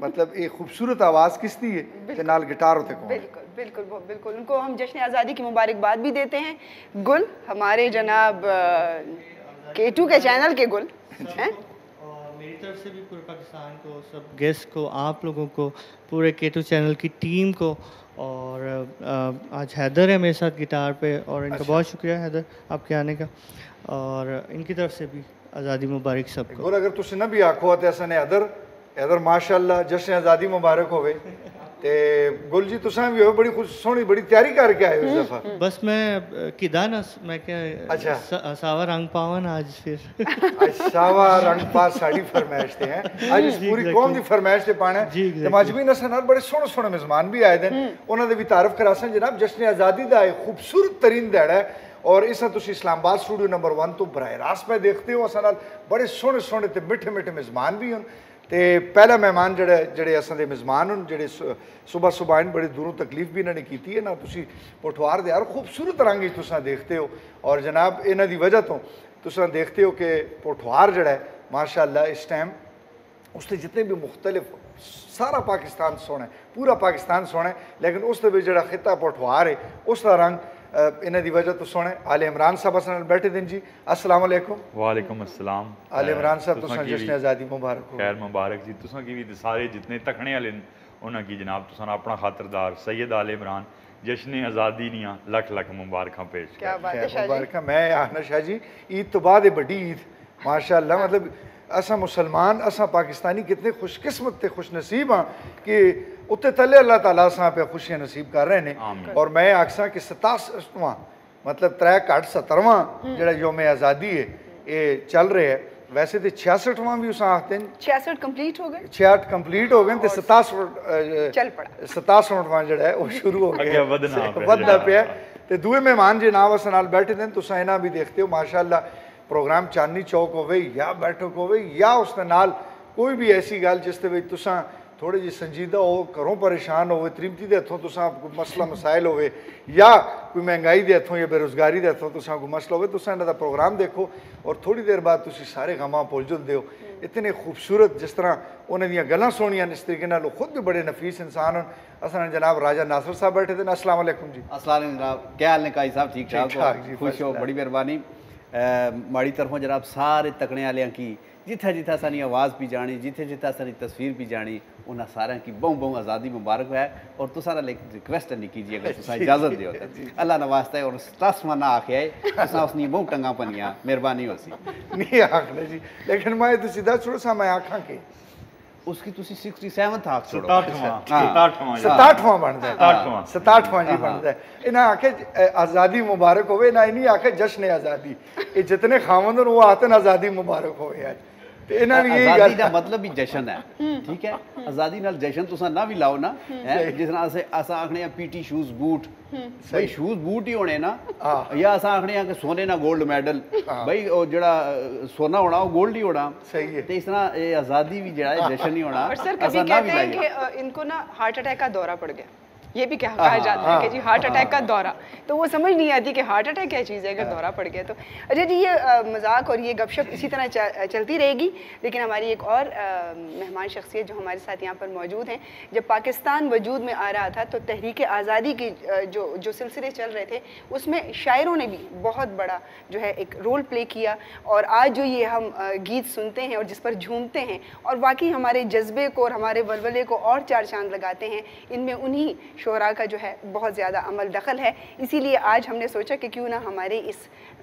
मतलब एक खूबसूरत आवाज़ किस दी है नाल गिटार होते को। बिल्कुल बिल्कुल बिल्कुल, उनको हम जश्न आज़ादी की मुबारकबाद भी देते हैं। गुल हमारे जनाब के टू के चैनल के गुल हैं। मेरी तरफ से भी पूरे पाकिस्तान को, सब गेस्ट को, आप लोगों को, पूरे के टू चैनल की टीम को, और आज हैदर है मेरे साथ गिटार पे और इनका अच्छा। बहुत शुक्रिया हैदर आपके आने का, और इनकी तरफ से भी आज़ादी मुबारक सबको। और अगर तुझे ना भी आखो तो ऐसा नहीं, हैदर हैदर माशाल्लाह जश्न आज़ादी मुबारक हो गई। तो गुल जी तुसा भी हो, बड़ी खुश सोनी बड़ी तैयारी करके आए हो इस दफ़ा। बस मैं किदा ना मैं क्या अच्छा सा, सावा रंग पावन आज फिर अच्छा सावा रंग पा साड़ी फरमाइश थे हैं आज इस पूरी कौम की फरमाइश थे पाने। माजबीन असन बड़े सोहने सोहने मेजबान भी आए हैं, उन्होंने भी तारफ करासन जनाब। जश्न आज़ादी का खूबसूरत तरीन दिहाड़ा है और इस तुम इस्लामाबाद स्टूडियो नंबर वन तो बरह रास्त में देखते हो। असन बड़े सोहने सोहने तो मिठे मिठे मेजबान भी हैं। तो पहला मेहमान जोड़े जोड़े असें मेजमान जोड़े सुबह सुबह इन बड़ी दूरों तकलीफ भी इन्होंने की है ना। तुसी पोठोहार दे यार खूबसूरत रंग तुसा देखते हो और जनाब इन्ह की वजह तो तुसा देखते हो कि पोठोहार जोड़ा है माशाल्लाह इस टाइम उसके जितने भी मुख्तलिफ सारा पाकिस्तान सोहना है, पूरा पाकिस्तान सोहना है, लेकिन उस जो खिता पोठोहार है उसका रंग इन्हें दी वजह तो सोने। आले इमरान साहब असल बैठे दिन जी। अस्सलाम वालेकुम। वालेकुम अस्सलाम। आले इमरान साहब तुसा जश्न आज़ादी मुबारक हो। खैर मुबारक जी तुसा की भी सारे जितने तखने वाले उन्होंने की जनाब तुसा अपना खातरदार सैयद आले इमरान जश्न आज़ादी दियाँ लख लख मुबारक पेश। क्या बात है मुबारक। मैं आखना शाह जी ईद तो बाद बड़ी ईद माशाल्लाह। मतलब असा मुसलमान असा पाकिस्तानी कितने खुशकिस्मत ते खुशनसीब हाँ कि उत्ते तले अल्लाह ताला असा पे खुशियाँ नसीब कर रहे हैं। और मैं आखसा कि सतासठवां मतलब त्रै घट सत्तरवां जो योम आज़ादी है ये चल रहा है। वैसे तो छियासठवां भी उस आखते हैं, छियासठ कंप्लीट हो गए, छियासठ कंप्लीट हो गए, सतासठ सतासठवां जो है वो शुरू हो गया बदला पे। तो दुए मेहमान जो नाम अस बैठे दिन तुसा इन्हें भी देखते हो माशाल्लाह। प्रोग्राम चांदनी चौक होवे या बैठक होवे या उसके नाल कोई भी ऐसी गल जिसते विच तुसां थोड़े जी संजीदा हो, घरों परेशान होवे, तरीमती दे हथों तुसां कोई मसला मसाइल होवे या कोई महंगाई दे हथों या बेरोजगारी दे हथों तुसां कोई मसला होवे, तुसां इन्हां दा प्रोग्राम देखो और थोड़ी देर बाद तुसीं सारे गमां भुल जांदे हो। इतने खूबसूरत जिस तरह उन्हां दियां गल्लां सोहणियां इस तरीके नाल खुद भी बड़े नफीस इंसान हन। असल जनाब राजा नासिर साहब बैठे थे। अस्सलाम वालेकुम जी। अस्सलाम जनाब, क्या हाल ने काई साहब? ठीक ठाक जी, खुश हो, बड़ी मेहरबानी। माड़ी तरफों जनाब सारे तकने वाले की जिथा जिथा सानी आवाज़ भी जानी, जिथे जिथा सानी तस्वीर भी जानी, उन्हें सारे की बहु बहु आज़ादी मुबारक है। और तुसा रिक्वेस्ट नहीं कीजिए अगर तुसा इजाजत दो अल्लाह ना वास्ता है और तस्मा ना आखे आए उसकी बहु टंगा पनिया मेहरबानी हो सी नहीं आखने जी। लेकिन मैं तो सीधा छोड़ो सा मैं आखा के उसकी तुसी सिक्सटी सेवन आख छोड़ो सताठवां बनता है, सताठवां जी बनता है। इन्हें आखे आज़ादी मुबारक होवे ना, इन्हीं आखे जश्न आज़ादी। ये जितने खामन वो आते हैं आज़ादी मुबारक होवे यार। तो इन्हें भी यही आज़ादी का मतलब ही जश्न है, ठीक है। आज़ादी नाल जश्न तुसा ना भी लाओ ना, जिस तरह अस अस आखने पीटी शूज बूट भाई शूज बूट ही होने ना, या अस आखने कि सोने ना गोल्ड मैडल भाई जरा सोना होना वो गोल्ड ही होना सही है। तो इस तरह ये आज़ादी भी जरा जश्न ही होना। और सर कभी कहते हैं कि इनको ना हार्ट अटैक का दौरा पड़ गया ये भी कहा जाता है कि जी हार्ट अटैक का दौरा, तो वो समझ नहीं आती कि हार्ट अटैक क्या चीज़ है अगर दौरा पड़ गया तो। अच्छा जी, ये मजाक और ये गपशप इसी तरह चलती रहेगी, लेकिन हमारी एक और मेहमान शख्सियत जो हमारे साथ यहाँ पर मौजूद हैं, जब पाकिस्तान वजूद में आ रहा था तो तहरीक आज़ादी की जो जो सिलसिले चल रहे थे उसमें शायरों ने भी बहुत बड़ा जो है एक रोल प्ले किया, और आज जो ये हम गीत सुनते हैं और जिस पर झूमते हैं और वाकई हमारे जज्बे को और हमारे वलवले को और चार चांद लगाते हैं, इनमें उन्हीं शोरा का जो है बहुत ज़्यादा अमल दखल है। इसीलिए आज हमने सोचा कि क्यों ना हमारे इस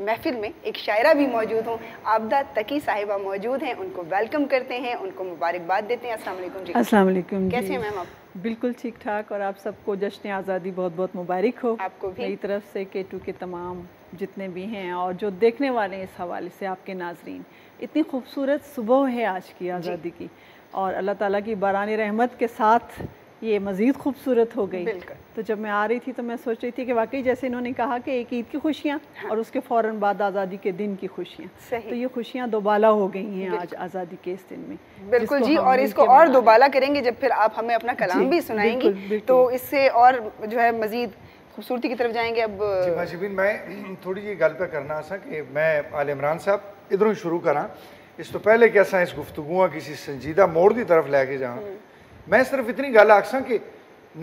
महफिल में एक शायरा भी मौजूद हों। आबिदा तकी साहिबा मौजूद हैं, उनको वेलकम करते हैं, उनको मुबारकबाद देते हैं। अस्सलाम वालेकुम जी। अस्सलाम वालेकुम। कैसे हैं मैम आप? बिल्कुल ठीक ठाक, और आप सबको जश्न आज़ादी बहुत बहुत मुबारक हो। आपको भी मेरी तरफ से के टू के तमाम जितने भी हैं और जो देखने वाले हैं इस हवाले से आपके नाजरीन, इतनी खूबसूरत सुबह है आज की आज़ादी की, और अल्लाह ताला की बराने रहमत के साथ ये मज़ीद खूबसूरत हो गई। तो जब मैं आ रही थी तो मैं सोच रही थी कि वाकई जैसे इन्होंने कहा कि एक ईद की खुशियाँ हाँ। और उसके फ़ौरन बाद आज़ादी के दिन की खुशियाँ, तो ये खुशियाँ दोबाला हो गई हैं आज आज़ादी के इस दिन में। बिल्कुल जी, और इसको और दोबाला करेंगे जब फिर आप हमें अपना कलाम भी सुनाएंगी, तो इससे और जो है मज़ीद खूबसूरती की तरफ जाएंगे। अब माशाबीन मैं थोड़ी ये गल पर करना सा कि मैं आल इमरान साहब इधरों ही शुरू करा, इस तो पहले कि असा इस गुफ्तगू किसी संजीदा मोड़ की तरफ लैके जाए। मैं सिर्फ इतनी गल आखसा कि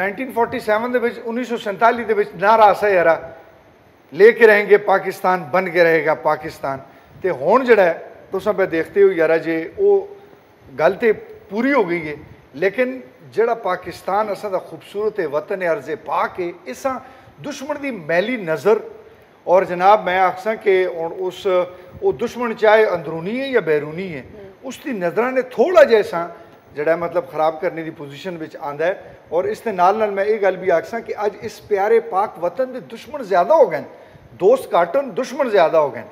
नाइनटीन फोर्टी सेवन दे विच उन्नीस सौ सैंतालीस दे विच नारा सा यारा लेके रहेंगे पाकिस्तान बन के रहेगा पाकिस्तान, तो हुण जिहड़ा है तुसां पे देखते हो यारा जे वो गल तो पूरी हो गई है, लेकिन जिहड़ा पाकिस्तान असां दा खूबसूरत वतन है अर्ज़े पा के इसां दुश्मन दी मैली नज़र, और जनाब मैं आखसा कि उस वो दुश्मन चाहे अंदरूनी है या बैरूनी है उसकी नज़र ने थोड़ा जैसा जड़ा मतलब ख़राब करने की पोजिशन में आंदा है। और इस नाल नाल मैं ये गल भी आखसा कि अज इस प्यारे पाक वतन के दुश्मन ज़्यादा हो गए, दोस्त घट हो, दुश्मन ज़्यादा हो गए,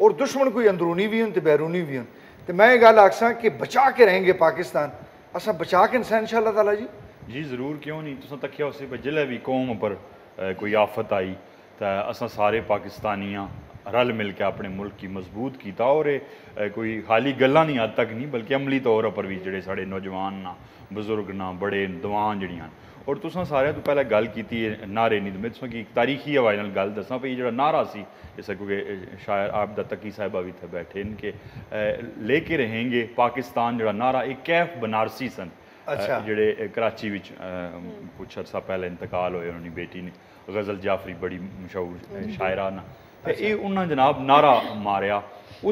और दुश्मन कोई अंदरूनी भी होन तो बैरूनी भी होन। तो मैं ये गल आखसा कि बचा के रहेंगे पाकिस्तान, असा बचा के इंसान इंशाअल्लाह ताला। जी जी जरूर, क्यों नहीं। तुसीं तकिया उस पर जिले भी कौम पर कोई आफत आई तो असा सारे पाकिस्तानियाँ रल मिल के अपने मुल्क की मजबूत किया, और कोई खाली गल्लां नहीं हद तक नहीं बल्कि अमली तौर पर भी जोड़े साढ़े नौजवान ना बजुर्ग ना बड़े दवान जड़ियाँ, और तुसा सारे तो पहले गल की नारे नहीं, मैं तुसा की एक तारीखी आवाज़ नाल गल दसा भी जो नारा सी जैसे क्योंकि शायर आबिदा तकी साहिबा भी इतने बैठे इनके लेके रहेंगे पाकिस्तान जो नारा एक कैफ बनारसी सन अच्छा। जोड़े कराची विच कुछ अर्सा पहले इंतकाल होए उन्होंने बेटी ने गज़ल जाफरी बड़ी मशहूर शायरा ना ये उन्होंने जनाब नारा मारिया,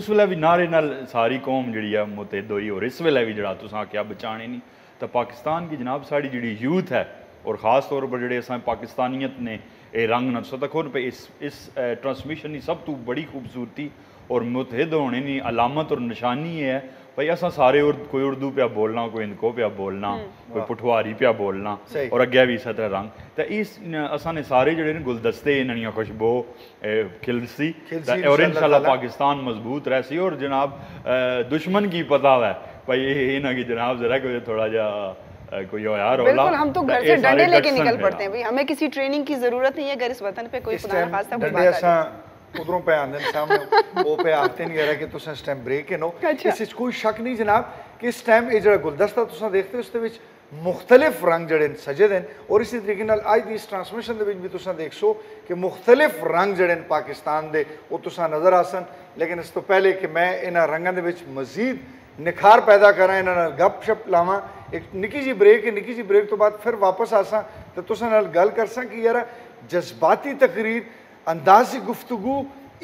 उस वेले भी नारे नाल सारी कौम जी मुतहद हुई, और इस वेले भी जरा तुस क्या बचाने नहीं तो पाकिस्तान की जनाब साड़ी जी यूथ है, और ख़ास तौर पर जोड़े अस पाकिस्तानियत ने ये रंग न सतख पे इस इस ट्रांसमिशन की सब तो बड़ी खूबसूरती और मुतहद होने की अलामत और निशानी है भाई असा सारे उर्द कोई उर्दू पिया बोलना, कोई हिंदको पिया बोलना, कोई पठवारी पिया बोलना, और अगे भी इस तरह रंग तो इस असा ने सारे जोड़े ने गुलदस्ते इन्होंने खुशबो खिलसी, और इंशाल्लाह पाकिस्तान मजबूत रह सी। और जनाब दुश्मन की पता है भाई ये ना कि जनाब जरा कोई थोड़ा जहा कोई यार बिल्कुल हम तो घर से डंडे लेके निकल पड़ते हैं भाई, हमें किसी ट्रेनिंग की जरूरत नहीं है अगर इस वतन पे कोई खुदा उधरों पे आंदन सामने वो पे आते नहीं यार कि तुसा इस टाइम ब्रेक है नो अच्छा। इस कोई शक नहीं जनाब कि इस टाइम ये जो गुलदस्ता तुसा देखते हो उसके मुख्तलिफ रंग जड़े सजे हैं, और इसी तरीके अज की इस ट्रांसमिशन के भी तुसा देख सो कि मुख्तलिफ रंग जड़े पाकिस्तान के वो तुसा नज़र आ सन। लेकिन इस तो पहले कि मैं इन्होंने रंगों के मजीद निखार पैदा करा, इन्होंने गप शप लाव, एक निकी जी ब्रेक है, निकी जी ब्रेक तो बाद फिर वापस आसा तो तुसा गल करसा कि यार जज्बाती तकरीर अंदाज़ गुफ्तगू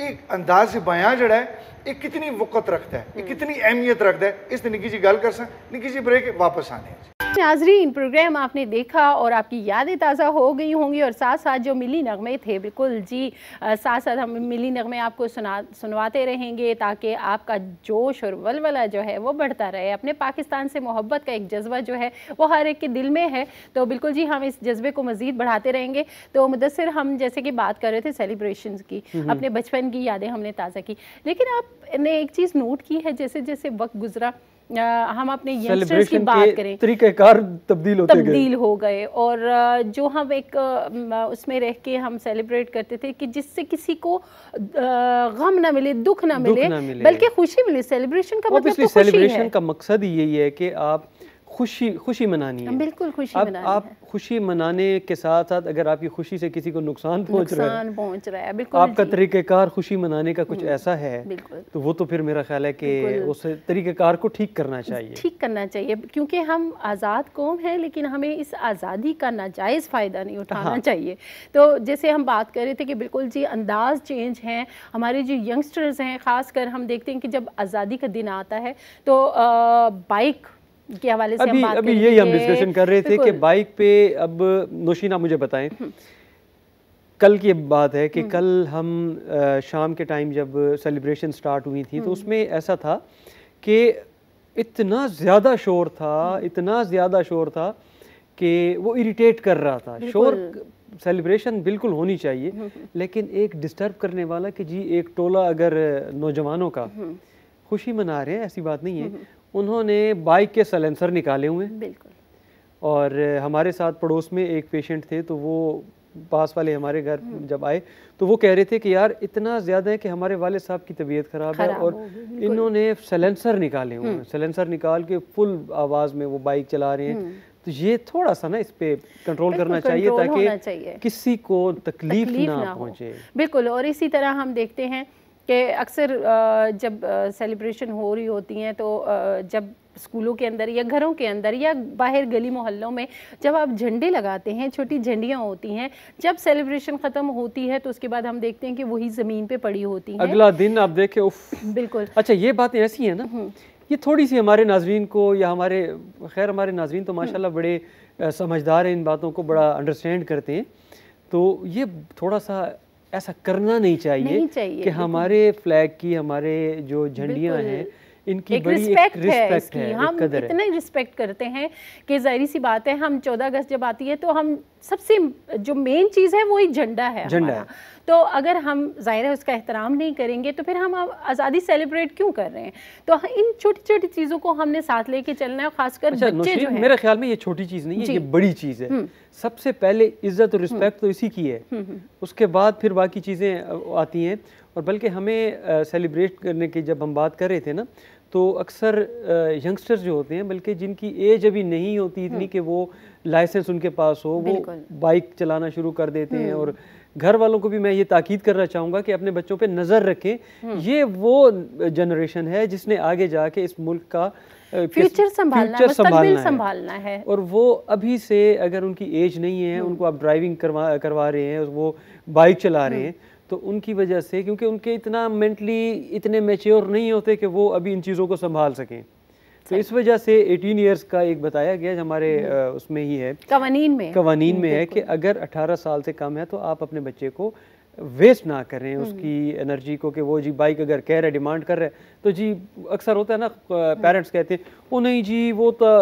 एक अंदाज़ बयां जड़ा है ये कितनी वक़्त रखता है, ये कितनी अहमियत रखता है, इस निकी जी गल कर सक निकी जी ब्रेक वापस आने। नाजरीन प्रोग्राम आपने देखा और आपकी यादें ताज़ा हो गई होंगी, और साथ साथ जो मिली नगमे थे बिल्कुल जी साथ साथ हम मिली नगमे आपको सुना सुनवाते रहेंगे ताकि आपका जोश और वलवला जो है वो बढ़ता रहे। अपने पाकिस्तान से मोहब्बत का एक जज्बा जो है वो हर एक के दिल में है, तो बिल्कुल जी हम इस जज्बे को मज़ीद बढ़ाते रहेंगे। तो मुदस्सिर, हम जैसे कि बात कर रहे थे सेलिब्रेशन की, अपने बचपन की यादें हमने ताज़ा की, लेकिन आपने एक चीज़ नोट की है जैसे जैसे वक्त गुजरा आ, हम अपने यंगस्टर्स की बात करें तरीक़ेकार तब्दील होते तब्दील हो गए, और जो हम एक उसमें रह के हम सेलिब्रेट करते थे कि जिससे किसी को गम ना मिले, दुख ना मिले, मिले बल्कि खुशी मिले। सेलिब्रेशन का मतलब तो खुशी है। सेलिब्रेशन का मकसद यही है कि आप खुशी खुशी मनानी है, बिल्कुल खुशी अब मनानी आप है। खुशी मनाने के साथ साथ अगर आपकी खुशी से किसी को नुकसान पहुंच रहा है, पहुंच रहा है बिल्कुल आपका तरीक़ेकार खुशी मनाने का कुछ ऐसा है तो वो तो फिर मेरा ख्याल है कि उस तरीक़ेकार को ठीक करना चाहिए, ठीक करना चाहिए क्योंकि हम आज़ाद कौम हैं लेकिन हमें इस आज़ादी का नाजायज़ फ़ायदा नहीं उठाना चाहिए। तो जैसे हम बात कर रहे थे कि बिल्कुल जी अंदाज चेंज हैं हमारे जो यंगस्टर्स हैं, ख़ासकर हम देखते हैं कि जब आज़ादी का दिन आता है तो बाइक के हवाले से अभी, हम बात अभी यही हम डिस्कशन कर रहे थे कि बाइक पे अब नौशीन आप मुझे बताएं कल की बात है कि कल हम शाम के टाइम जब सेलिब्रेशन स्टार्ट हुई थी तो उसमें ऐसा था कि इतना ज़्यादा शोर था इतना ज़्यादा शोर था कि वो इरिटेट कर रहा था। शोर सेलिब्रेशन बिल्कुल होनी चाहिए लेकिन एक डिस्टर्ब करने वाला कि जी एक टोला अगर नौजवानों का खुशी मना रहे हैं ऐसी बात नहीं है, उन्होंने बाइक के साइलेंसर निकाले हुए बिल्कुल। और हमारे साथ पड़ोस में एक पेशेंट थे तो वो पास वाले हमारे घर जब आए तो वो कह रहे थे कि यार इतना ज़्यादा है कि हमारे वाले साहब की तबीयत ख़राब है और इन्होंने साइलेंसर निकाले हुए हैं, साइलेंसर निकाल के फुल आवाज़ में वो बाइक चला रहे हैं। तो ये थोड़ा सा ना इस पे कंट्रोल करना चाहिए ताकि किसी को तकलीफ ना पहुँचे। बिल्कुल, और इसी तरह हम देखते हैं कि अक्सर जब सेलिब्रेशन हो रही होती हैं तो जब स्कूलों के अंदर या घरों के अंदर या बाहर गली मोहल्लों में जब आप झंडे लगाते हैं, छोटी झंडियाँ होती हैं, जब सेलिब्रेशन ख़त्म होती है तो उसके बाद हम देखते हैं कि वही ज़मीन पे पड़ी होती है, अगला दिन आप देखें उफ। बिल्कुल। अच्छा ये बातें ऐसी हैं ना, ये थोड़ी सी हमारे नाजरीन को या हमारे खैर हमारे नाजरीन तो माशाल्लाह बड़े समझदार हैं, इन बातों को बड़ा अंडरस्टैंड करते हैं, तो ये थोड़ा सा ऐसा करना नहीं चाहिए, नहीं चाहिए कि हमारे फ्लैग की हमारे जो झंडियाँ हैं इनकी एक बड़ी रिस्पेक्ट है, इसकी है, हम इतना ही रिस्पेक्ट करते हैं कि जाहिर सी बात है हम चौदह अगस्त जब आती है तो हम सबसे जो मेन चीज़ है वही झंडा है, झंडा है। तो अगर हम ज़ाहिर है उसका एहतराम नहीं करेंगे तो फिर हम आज़ादी सेलिब्रेट क्यों कर रहे हैं। तो इन छोटी छोटी चीज़ों को हमने साथ लेके चलना है, खासकर बच्चे जो हैं। मेरे ख्याल में ये छोटी चीज़ नहीं है, ये बड़ी चीज़ है। सबसे पहले इज़्ज़त और रिस्पेक्ट तो इसी की है, उसके बाद फिर बाकी चीज़ें आती हैं। और बल्कि हमें सेलिब्रेट करने की जब हम बात कर रहे थे ना तो अक्सर यंगस्टर्स जो होते हैं बल्कि जिनकी एज अभी नहीं होती इतनी कि वो लाइसेंस उनके पास हो वो बाइक चलाना शुरू कर देते हैं। और घर वालों को भी मैं ये ताकीद करना चाहूँगा कि अपने बच्चों पे नज़र रखें, ये वो जनरेशन है जिसने आगे जाके इस मुल्क का फ्यूचर संभालना, फ्यूचर संभालना, संभालना है। है और वो अभी से अगर उनकी एज नहीं है, उनको आप ड्राइविंग करवा करवा रहे हैं, वो बाइक चला रहे हैं तो उनकी वजह से क्योंकि उनके इतना मेंटली इतने मैच्योर नहीं होते कि वो अभी इन चीज़ों को संभाल सकें, तो इस वजह से अठारह इयर्स का एक बताया गया हमारे उसमें ही है, कवानीन में कवानीन में है कि अगर अठारह साल से कम है तो आप अपने बच्चे को वेस्ट ना करें उसकी एनर्जी को कि वो जी बाइक अगर कह रहे डिमांड कर रहे तो जी अक्सर होता है ना पेरेंट्स कहते हैं वो नहीं जी वो तो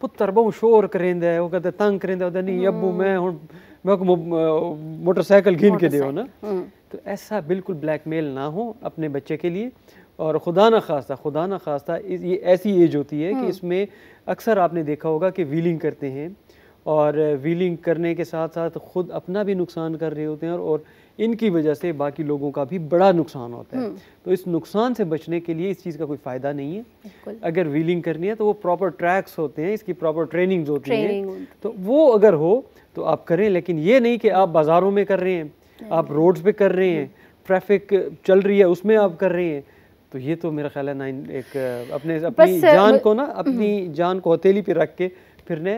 पुत्र बहुत शोर करेंदा है, वो कहते तंग करेंदा होता नहीं अबू मैं हूँ मैं मोटरसाइकिल गिन के दो ना, तो ऐसा बिल्कुल ब्लैकमेल ना हो अपने बच्चे के लिए। और खुदा ना खास्ता खुदा ना खास्ता ये ऐसी एज होती है कि इसमें अक्सर आपने देखा होगा कि व्हीलिंग करते हैं और व्हीलिंग करने के साथ साथ खुद अपना भी नुकसान कर रहे होते हैं और, और इनकी वजह से बाकी लोगों का भी बड़ा नुकसान होता है। तो इस नुकसान से बचने के लिए इस चीज़ का कोई फ़ायदा नहीं है। अगर व्हीलिंग करनी है तो वो प्रॉपर ट्रैक्स होते हैं, इसकी प्रॉपर ट्रेनिंग्स होती हैं, तो वो अगर हो तो आप करें, लेकिन ये नहीं कि आप बाज़ारों में कर रहे हैं, आप रोड्स पर कर रहे हैं, ट्रैफिक चल रही है उसमें आप कर रहे हैं, तो ये तो मेरा ख्याल है ना एक अपने अपनी जान को ना अपनी जान को हथेली पे रख के फिरने,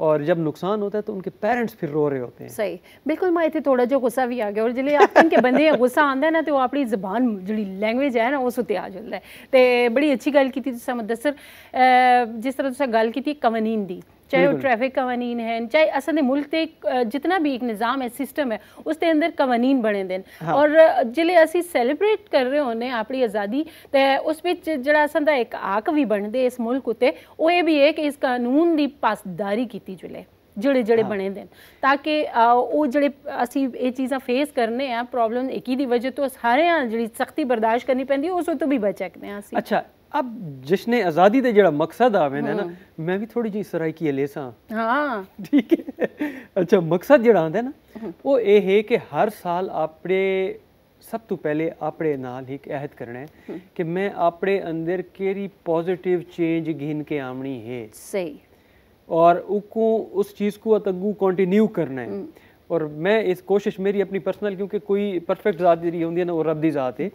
और जब नुकसान होता है तो उनके पेरेंट्स फिर रो रहे होते हैं। सही, बिल्कुल। मैं इतने थोड़ा जो गुस्सा भी आ गया और जिले आप के बंदे गुस्सा आंदा है ना तो अपनी जबान जी लैंग्वेज है ना उस उत्ते आ जाता है। तो बड़ी अच्छी गल की तुसा मुदस्सर, जिस तरह तुसा गल की कवानीन दी, चाहे वो ट्रैफिक कवानीन है, चाहे असल मुल्क के जितना भी एक निज़ाम है सिस्टम है उसके अंदर कवानीन बने दिन। हाँ। और जिले असी सैलीब्रेट कर रहे होने अपनी आज़ादी तो उस जरा असंदा एक आक भी बनते इस मुल्क उत्ते वो ये भी है कि इस कानून की पासदारी की जुले जड़े जड़े हाँ। बने दिन ताकि वो जड़े असी ये चीज़ा फेस करने हैं प्रॉब्लम एक ही वजह तो सारे जी सख्ती बर्दाश्त करनी पैंती उस तो भी बच सकते हैं। अच्छा अब जश्न आज़ादी का जो मकसद आवे ना ना मैं भी थोड़ी जी सराइकी लेसा हाँ ठीक है। अच्छा मकसद जो आंदा ना वो ये है कि हर साल अपने सब तो पहले अपने नाल ही अहद करना है कि मैं अपने अंदर केरी पॉजिटिव चेंज गिन के आमनी है सही और उको उस चीज़ को अगू कंटिन्यू करना है। और मैं इस कोशिश मेरी अपनी पर्सनल क्योंकि कोई परफेक्ट जात जी होंगी ना वो रब की जात है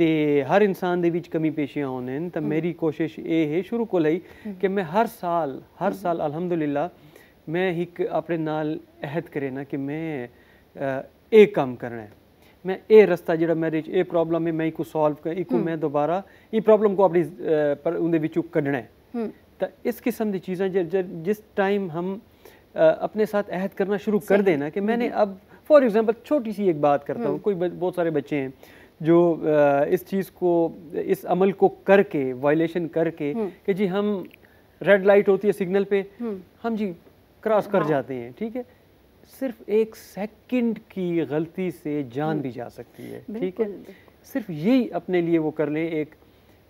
तो हर इंसान के कमी पेशियाँ होने तो मेरी कोशिश ये है शुरू को ही कि मैं हर साल हर साल अलहमदुलिल्लाह मैं एक अपने नाल अहद करे ना कि मैं ये काम करना है मैं ये रस्ता जो मेरे ये प्रॉब्लम है मैं इसको सॉल्व कर इसको मैं दोबारा ये प्रॉब्लम को अपनी पर उन्हें कढ़ना है। तो इस किस्म की चीज़ें जिस टाइम हम अपने साथ अहद करना शुरू कर देना कि मैंने अब फॉर एग्जांपल छोटी सी एक बात करता हूँ कोई बहुत सारे बच्चे हैं जो इस चीज़ को इस अमल को करके वायलेशन करके कि जी हम रेड लाइट होती है सिग्नल पे हम जी क्रॉस कर जाते हैं ठीक है सिर्फ एक सेकंड की गलती से जान भी जा सकती है ठीक है सिर्फ यही अपने लिए वो कर ले। एक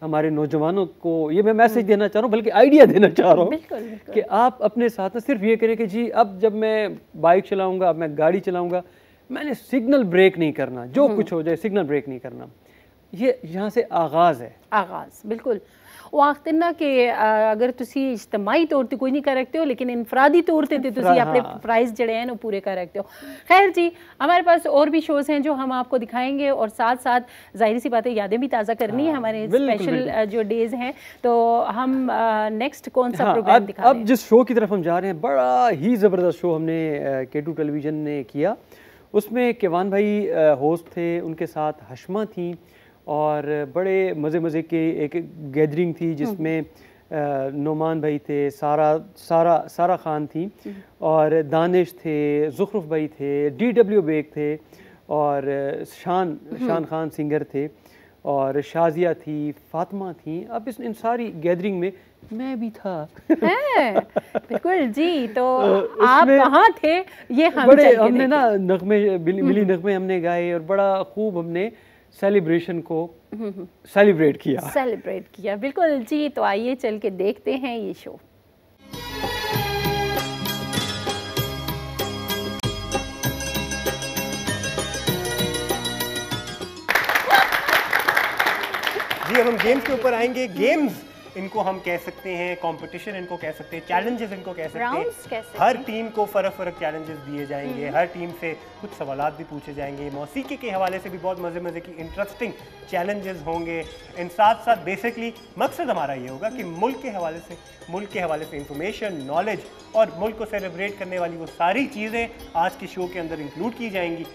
हमारे नौजवानों को ये मैं मैसेज देना चाह रहा हूँ बल्कि आइडिया देना चाह रहा हूँ कि आप अपने साथ सिर्फ ये करें कि जी अब जब मैं बाइक चलाऊंगा अब मैं गाड़ी चलाऊंगा मैंने सिग्नल ब्रेक नहीं करना जो कुछ हो जाए सिग्नल ब्रेक नहीं करना ये यहाँ से आगाज़ है आगाज़ बिल्कुल वो आखते ना कि अगर तुसी इज्तमाही तौर पर कोई नहीं कर रखते हो लेकिन इनफरादी तौर पर अपने प्राइज़ जड़े हैं वो पूरे कर रखते हो। खैर जी हमारे पास और भी शोज़ हैं जो हम आपको दिखाएंगे और साथ साथ जाहिर सी बातें यादें भी ताज़ा करनी है हमारे स्पेशल जो डेज़ हैं तो हम नेक्स्ट कौन सा प्रोग्राम दिखाएंगे। अब जिस शो की तरफ हम जा रहे हैं बड़ा ही ज़बरदस्त शो हमने के टू टेलीविज़न ने किया उसमें केवान भाई होस्ट थे उनके साथ हशमा थी और बड़े मज़े मज़े के एक गैदरिंग थी जिसमें नुमान भाई थे सारा सारा सारा खान थी और दानिश थे जुखरूफ भाई थे डी डब्ल्यू बेग थे और शान शान खान सिंगर थे और शाजिया थी फातिमा थी। अब इस इन सारी गैदरिंग में मैं भी था बिल्कुल जी तो आप कहाँ थे ये हम बड़े हमने ना नगमे मिली नगमे हमने गाए और बड़ा खूब हमने सेलिब्रेशन को सेलिब्रेट किया सेलिब्रेट किया बिल्कुल जी। तो आइए चल के देखते हैं ये शो। जी अब हम गेम्स के ऊपर आएंगे। गेम्स इनको हम कह सकते हैं कंपटीशन इनको कह सकते हैं चैलेंजेस इनको कह सकते हैं। हर टीम को फ़र्क फ़र्क चैलेंजेस दिए जाएंगे हर टीम से कुछ सवाल भी पूछे जाएंगे मौसीकी के हवाले से भी बहुत मज़े मज़े की इंटरेस्टिंग चैलेंजेस होंगे एंड साथ साथ बेसिकली मकसद हमारा ये होगा कि मुल्क के हवाले से मुल्क के हवाले से इंफॉर्मेशन नॉलेज और मुल्क को सेलिब्रेट करने वाली वो सारी चीज़ें आज के शो के अंदर इंक्लूड की जाएंगी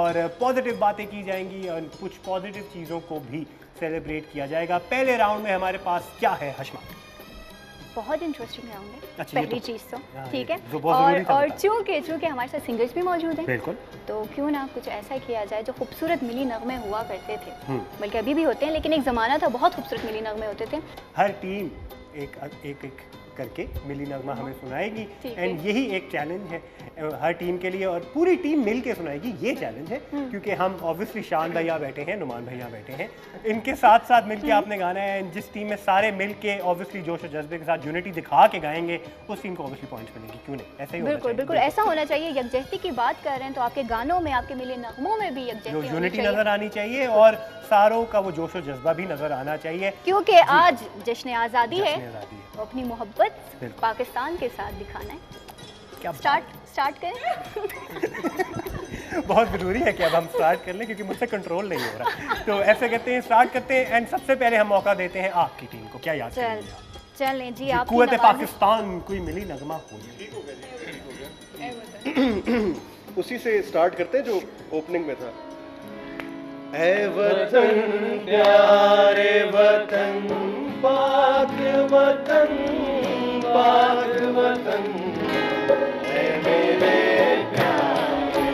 और पॉजिटिव बातें की जाएंगी और कुछ पॉजिटिव चीज़ों को भी सेलिब्रेट किया जाएगा। पहले राउंड में हमारे पास क्या है हशमा? बहुत इंटरेस्टिंग राउंड है अच्छा पहली तो, चीज़ तो ठीक है तो और और चूँकि चूँकि हमारे साथ सिंगर्स भी मौजूद हैं बिल्कुल तो क्यों ना कुछ ऐसा किया जाए जो खूबसूरत मिली नगमे हुआ करते थे बल्कि अभी भी होते हैं लेकिन एक ज़माना था बहुत खूबसूरत मिली नगमे होते थे। हर टीम एक एक करके मिली नगमा हमें सुनाएगी एंड यही एक चैलेंज है हर टीम के लिए और पूरी टीम मिल के सुनाएगी ये चैलेंज है क्योंकि हम ऑब्वियसली शान भैया बैठे हैं नुमान भैया बैठे हैं इनके साथ साथ मिलके आपने गाना है एंड जिस टीम में सारे मिलके ऑब्वियसली जोश और जज्बे के साथ यूनिटी दिखा के गाएंगे उस टीम को ऑब्वियसली पॉइंट्स मिलेंगे क्यों नहीं ऐसा ही बिल्कुल बिल्कुल ऐसा होना चाहिए। यकजहती की बात कर रहे हैं तो आपके गानों में आपके मिले नगमों में भी यकजहती यूनिटी नजर आनी चाहिए और सारों का वो जोश और जज्बा भी नजर आना चाहिए क्योंकि आज जश्न आज़ादी है अपनी मोहब्बत पाकिस्तान के साथ दिखाना है। स्टार्ट स्टार्ट करें बहुत ज़रूरी है कि अब हम स्टार्ट कर लें क्योंकि मुझसे कंट्रोल नहीं हो रहा तो ऐसे करते हैं स्टार्ट करते हैं एंड सबसे पहले हम मौका देते हैं आपकी टीम को क्या याद चल, चलें जी, जी आप कुव्वत पाकिस्तान कोई मिली नगमा हो गया उसी से स्टार्ट करते हैं जो ओपनिंग में था। ऐ वतन प्यारे वतन पाक वतन पाक वतन ऐ मेरे प्यारे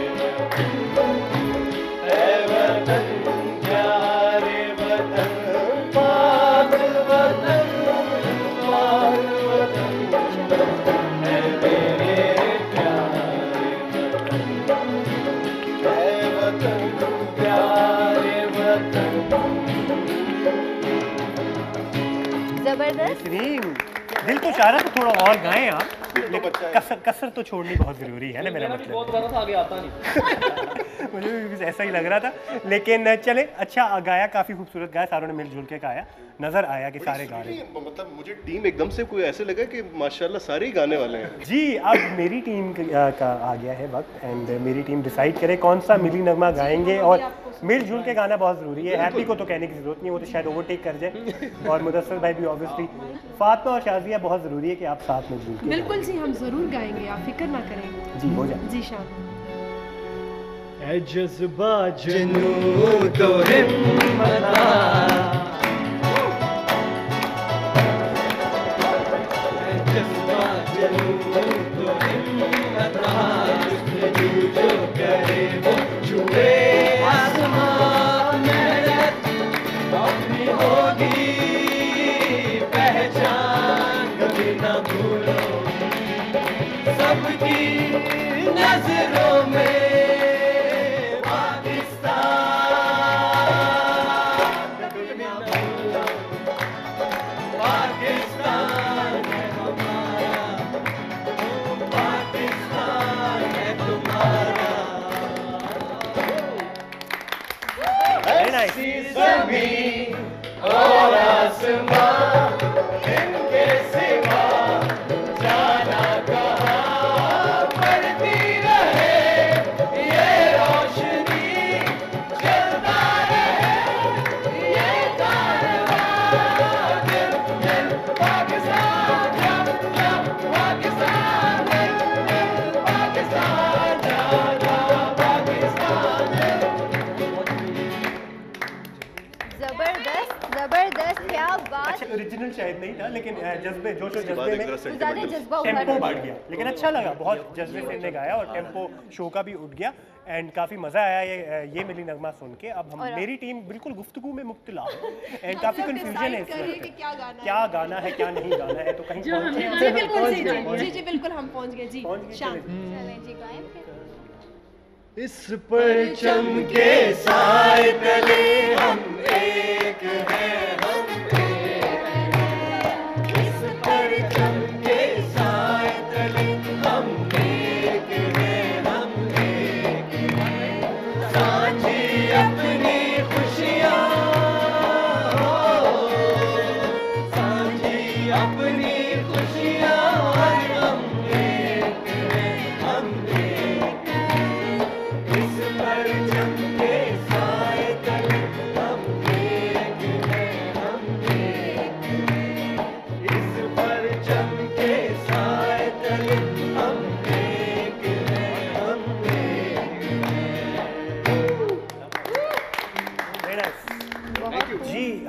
ऐ वतन प्यारे वतन पाक वतन पाक वतन ऐ मेरे प्यारे वतन ऐ वतन प्यारे जबरदस्त दिल को चाह रहा है थोड़ा और गाएं आप कसर कसर तो छोड़नी बहुत ज़रूरी है ना, मेरा मतलब बहुत ज़्यादा था, आगे आता नहीं मुझे ऐसा ही लग रहा था। लेकिन चले, अच्छा गाया, काफ़ी खूबसूरत गाया, सारों ने मिलजुल के गाया, नज़र आया कि सारे गा रहे हैं। मतलब मुझे टीम एकदम से कोई ऐसे लगा कि माशाल्लाह सारे ही गाने वाले हैं जी। अब मेरी टीम का आ गया है वक्त, एंड मेरी टीम डिसाइड करे कौन सा मिली नगमा गाएंगे, और मिलजुल के गाना बहुत ज़रूरी है। हैप्पी को तो कहने की ज़रूरत नहीं है, वो तो शायद ओवरटेक कर जाए, और मुदस्सर भाई भी ऑब्वियसली। फातिमा और शाजिया, बहुत ज़रूरी है कि आप साथ में जुड़ें। बिल्कुल जी, हम ज़रूर गाएंगे, आप फिक्र ना करें जी, हो जाए जी। शाम ऐ जज़्बा जुनून तो हिम्मत ऐ जज़्बा जुनून तो हिम्मत जिसने जो करे वो छुए नजरों में पाकिस्तान, पाकिस्तान है हमारा, पाकिस्तान है तुम्हारा। ऐसी ज़मीन और आसमान इनके सिवा जाना कहाँ। ओरिजिनल शायद नहीं था, लेकिन जज्बे जोश और जज्बे में टेम्पो बढ़ गया, लेकिन अच्छा लगा, बहुत जज्बे से इनने गाया और टेम्पो शो का भी उठ गया, एंड काफ़ी मज़ा आया ये ये मिली नगमा सुन के। अब हम मेरी टीम बिल्कुल गुफ्तगू में मुब्तला है, एंड काफ़ी कन्फ्यूजन है इसमें क्या गाना है क्या नहीं गाना है, तो कहीं बिल्कुल हम पहुँच गए जी। इस परचम के साए तले हम एक हैं,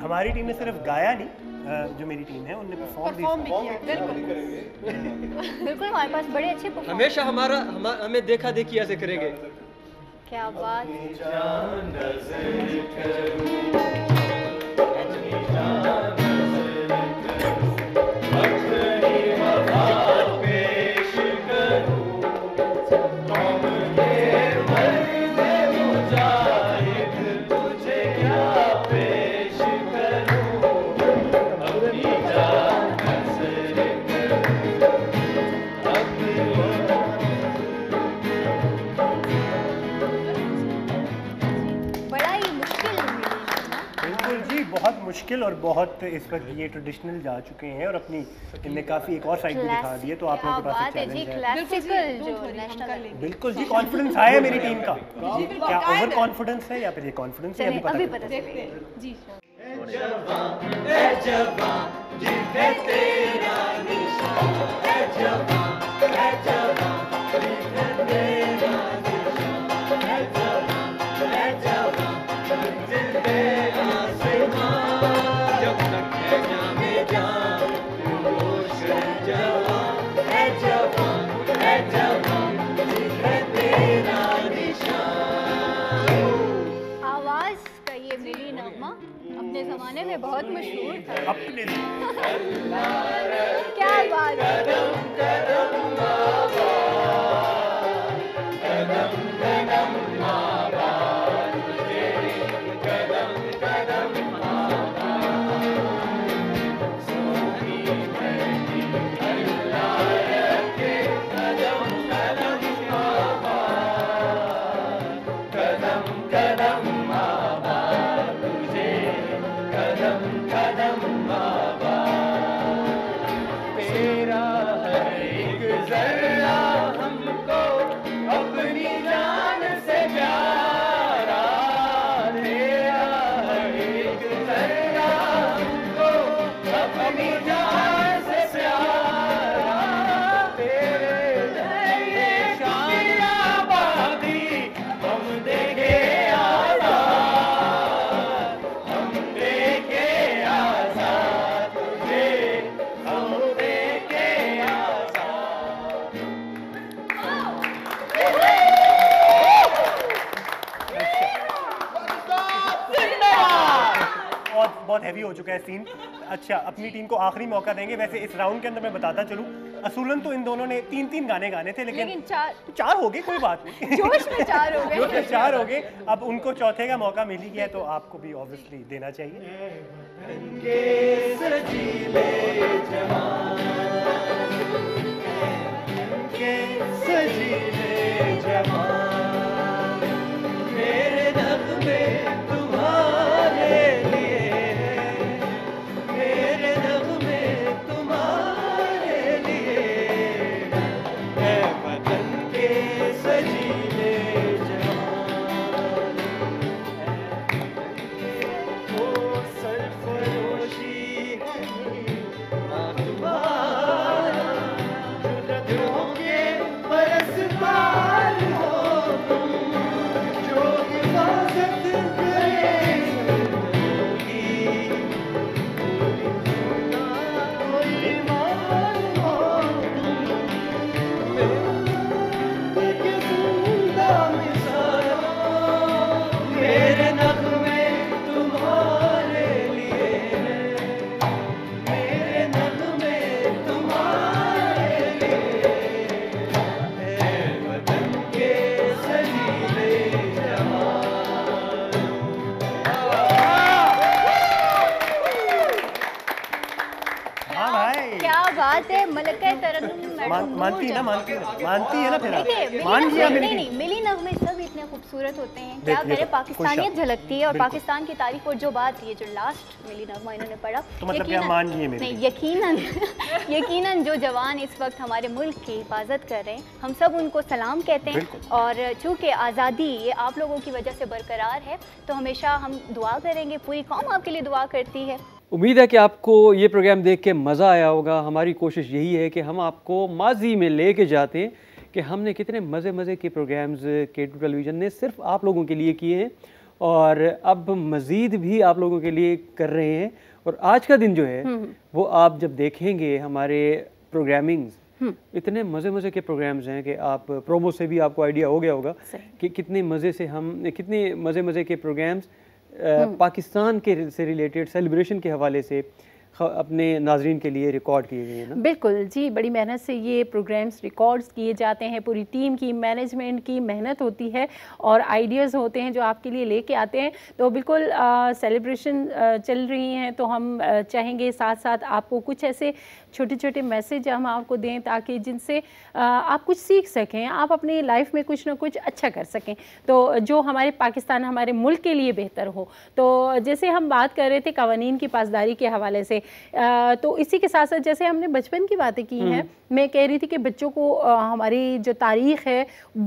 हमारी टीम ने सिर्फ गाया नहीं, जो मेरी टीम है उनने परफॉर्म भी किया। बिल्कुल बिल्कुल हमारे पास बड़े अच्छे हमेशा हमारा हमें देखा देखी ऐसे करेंगे। क्या बात। मुश्किल और बहुत इस वक्त ये ट्रेडिशनल जा चुके हैं और अपनी इनने काफ़ी एक और साइड भी दिखा दी है, तो आप लोगों के पास एक चैलेंज है। बिल्कुल जी, कॉन्फिडेंस आया है मेरी टीम का जी, क्या ओवर कॉन्फिडेंस है या फिर ये कॉन्फिडेंस है अभी पता चलेगा। जमाने में बहुत मशहूर था अपने क्या बात है। बहुत हैवी हो चुका है सीन। अच्छा, अपनी टीम को आखिरी मौका देंगे। वैसे इस राउंड के अंदर मैं बताता चलूँ, असूलन तो इन दोनों ने तीन तीन गाने गाने थे, लेकिन, लेकिन चार चार हो गए, कोई बात नहीं, जोश में चार हो गए, चार हो गए। अब उनको चौथे का मौका मिल ही गया, तो आपको भी ऑब्वियसली देना चाहिए। मानती है ना, मानती है मानती है ना, फिर मान लिया। नहीं नहीं, मिली नगमे सब इतने खूबसूरत होते हैं, क्या करें, पाकिस्तानियत झलकती है और पाकिस्तान की तारीफ। और जो बात ये जो लास्ट मिली नगमा इन्होंने पढ़ा, तो मतलब क्या मान लिए मेरे? नहीं, यकीनन यकीनन जो जवान इस वक्त हमारे मुल्क की हिफाजत कर रहे हैं, हम सब उनको सलाम कहते हैं। और चूँकि आज़ादी ये आप लोगों की वजह से बरकरार है, तो हमेशा हम दुआ करेंगे, पूरी कौम आपके लिए दुआ करती है। उम्मीद है कि आपको ये प्रोग्राम देख के मज़ा आया होगा। हमारी कोशिश यही है कि हम आपको माजी में ले के जाते हैं कि हमने कितने मज़े मज़े के प्रोग्राम्स के टू टेलीविज़न ने सिर्फ आप लोगों के लिए किए हैं, और अब मज़ीद भी आप लोगों के लिए कर रहे हैं। और आज का दिन जो है वो आप जब देखेंगे हमारे प्रोग्रामिंग्स, इतने मज़े मज़े के प्रोग्राम्स हैं कि आप प्रोमो से भी आपको आइडिया हो गया होगा कि कितने मज़े से हम कितने मज़े मज़े के प्रोग्राम्स पाकिस्तान के से रिलेटेड सेलिब्रेशन के हवाले से अपने नाजरीन के लिए रिकॉर्ड किए गए हैं ना। बिल्कुल जी, बड़ी मेहनत से ये प्रोग्राम्स रिकॉर्ड्स किए जाते हैं, पूरी टीम की, मैनेजमेंट की मेहनत होती है और आइडियाज़ होते हैं जो आपके लिए लेके आते हैं। तो बिल्कुल सेलिब्रेशन चल रही हैं, तो हम आ, चाहेंगे साथ साथ आपको कुछ ऐसे छोटे छोटे मैसेज हम आपको दें, ताकि जिनसे आप कुछ सीख सकें, आप अपनी लाइफ में कुछ ना कुछ अच्छा कर सकें, तो जो हमारे पाकिस्तान हमारे मुल्क के लिए बेहतर हो। तो जैसे हम बात कर रहे थे कवानीन की पासदारी के हवाले से, आ, तो इसी के साथ साथ जैसे हमने बचपन की बातें की हैं, मैं कह रही थी कि बच्चों को आ, हमारी जो तारीख है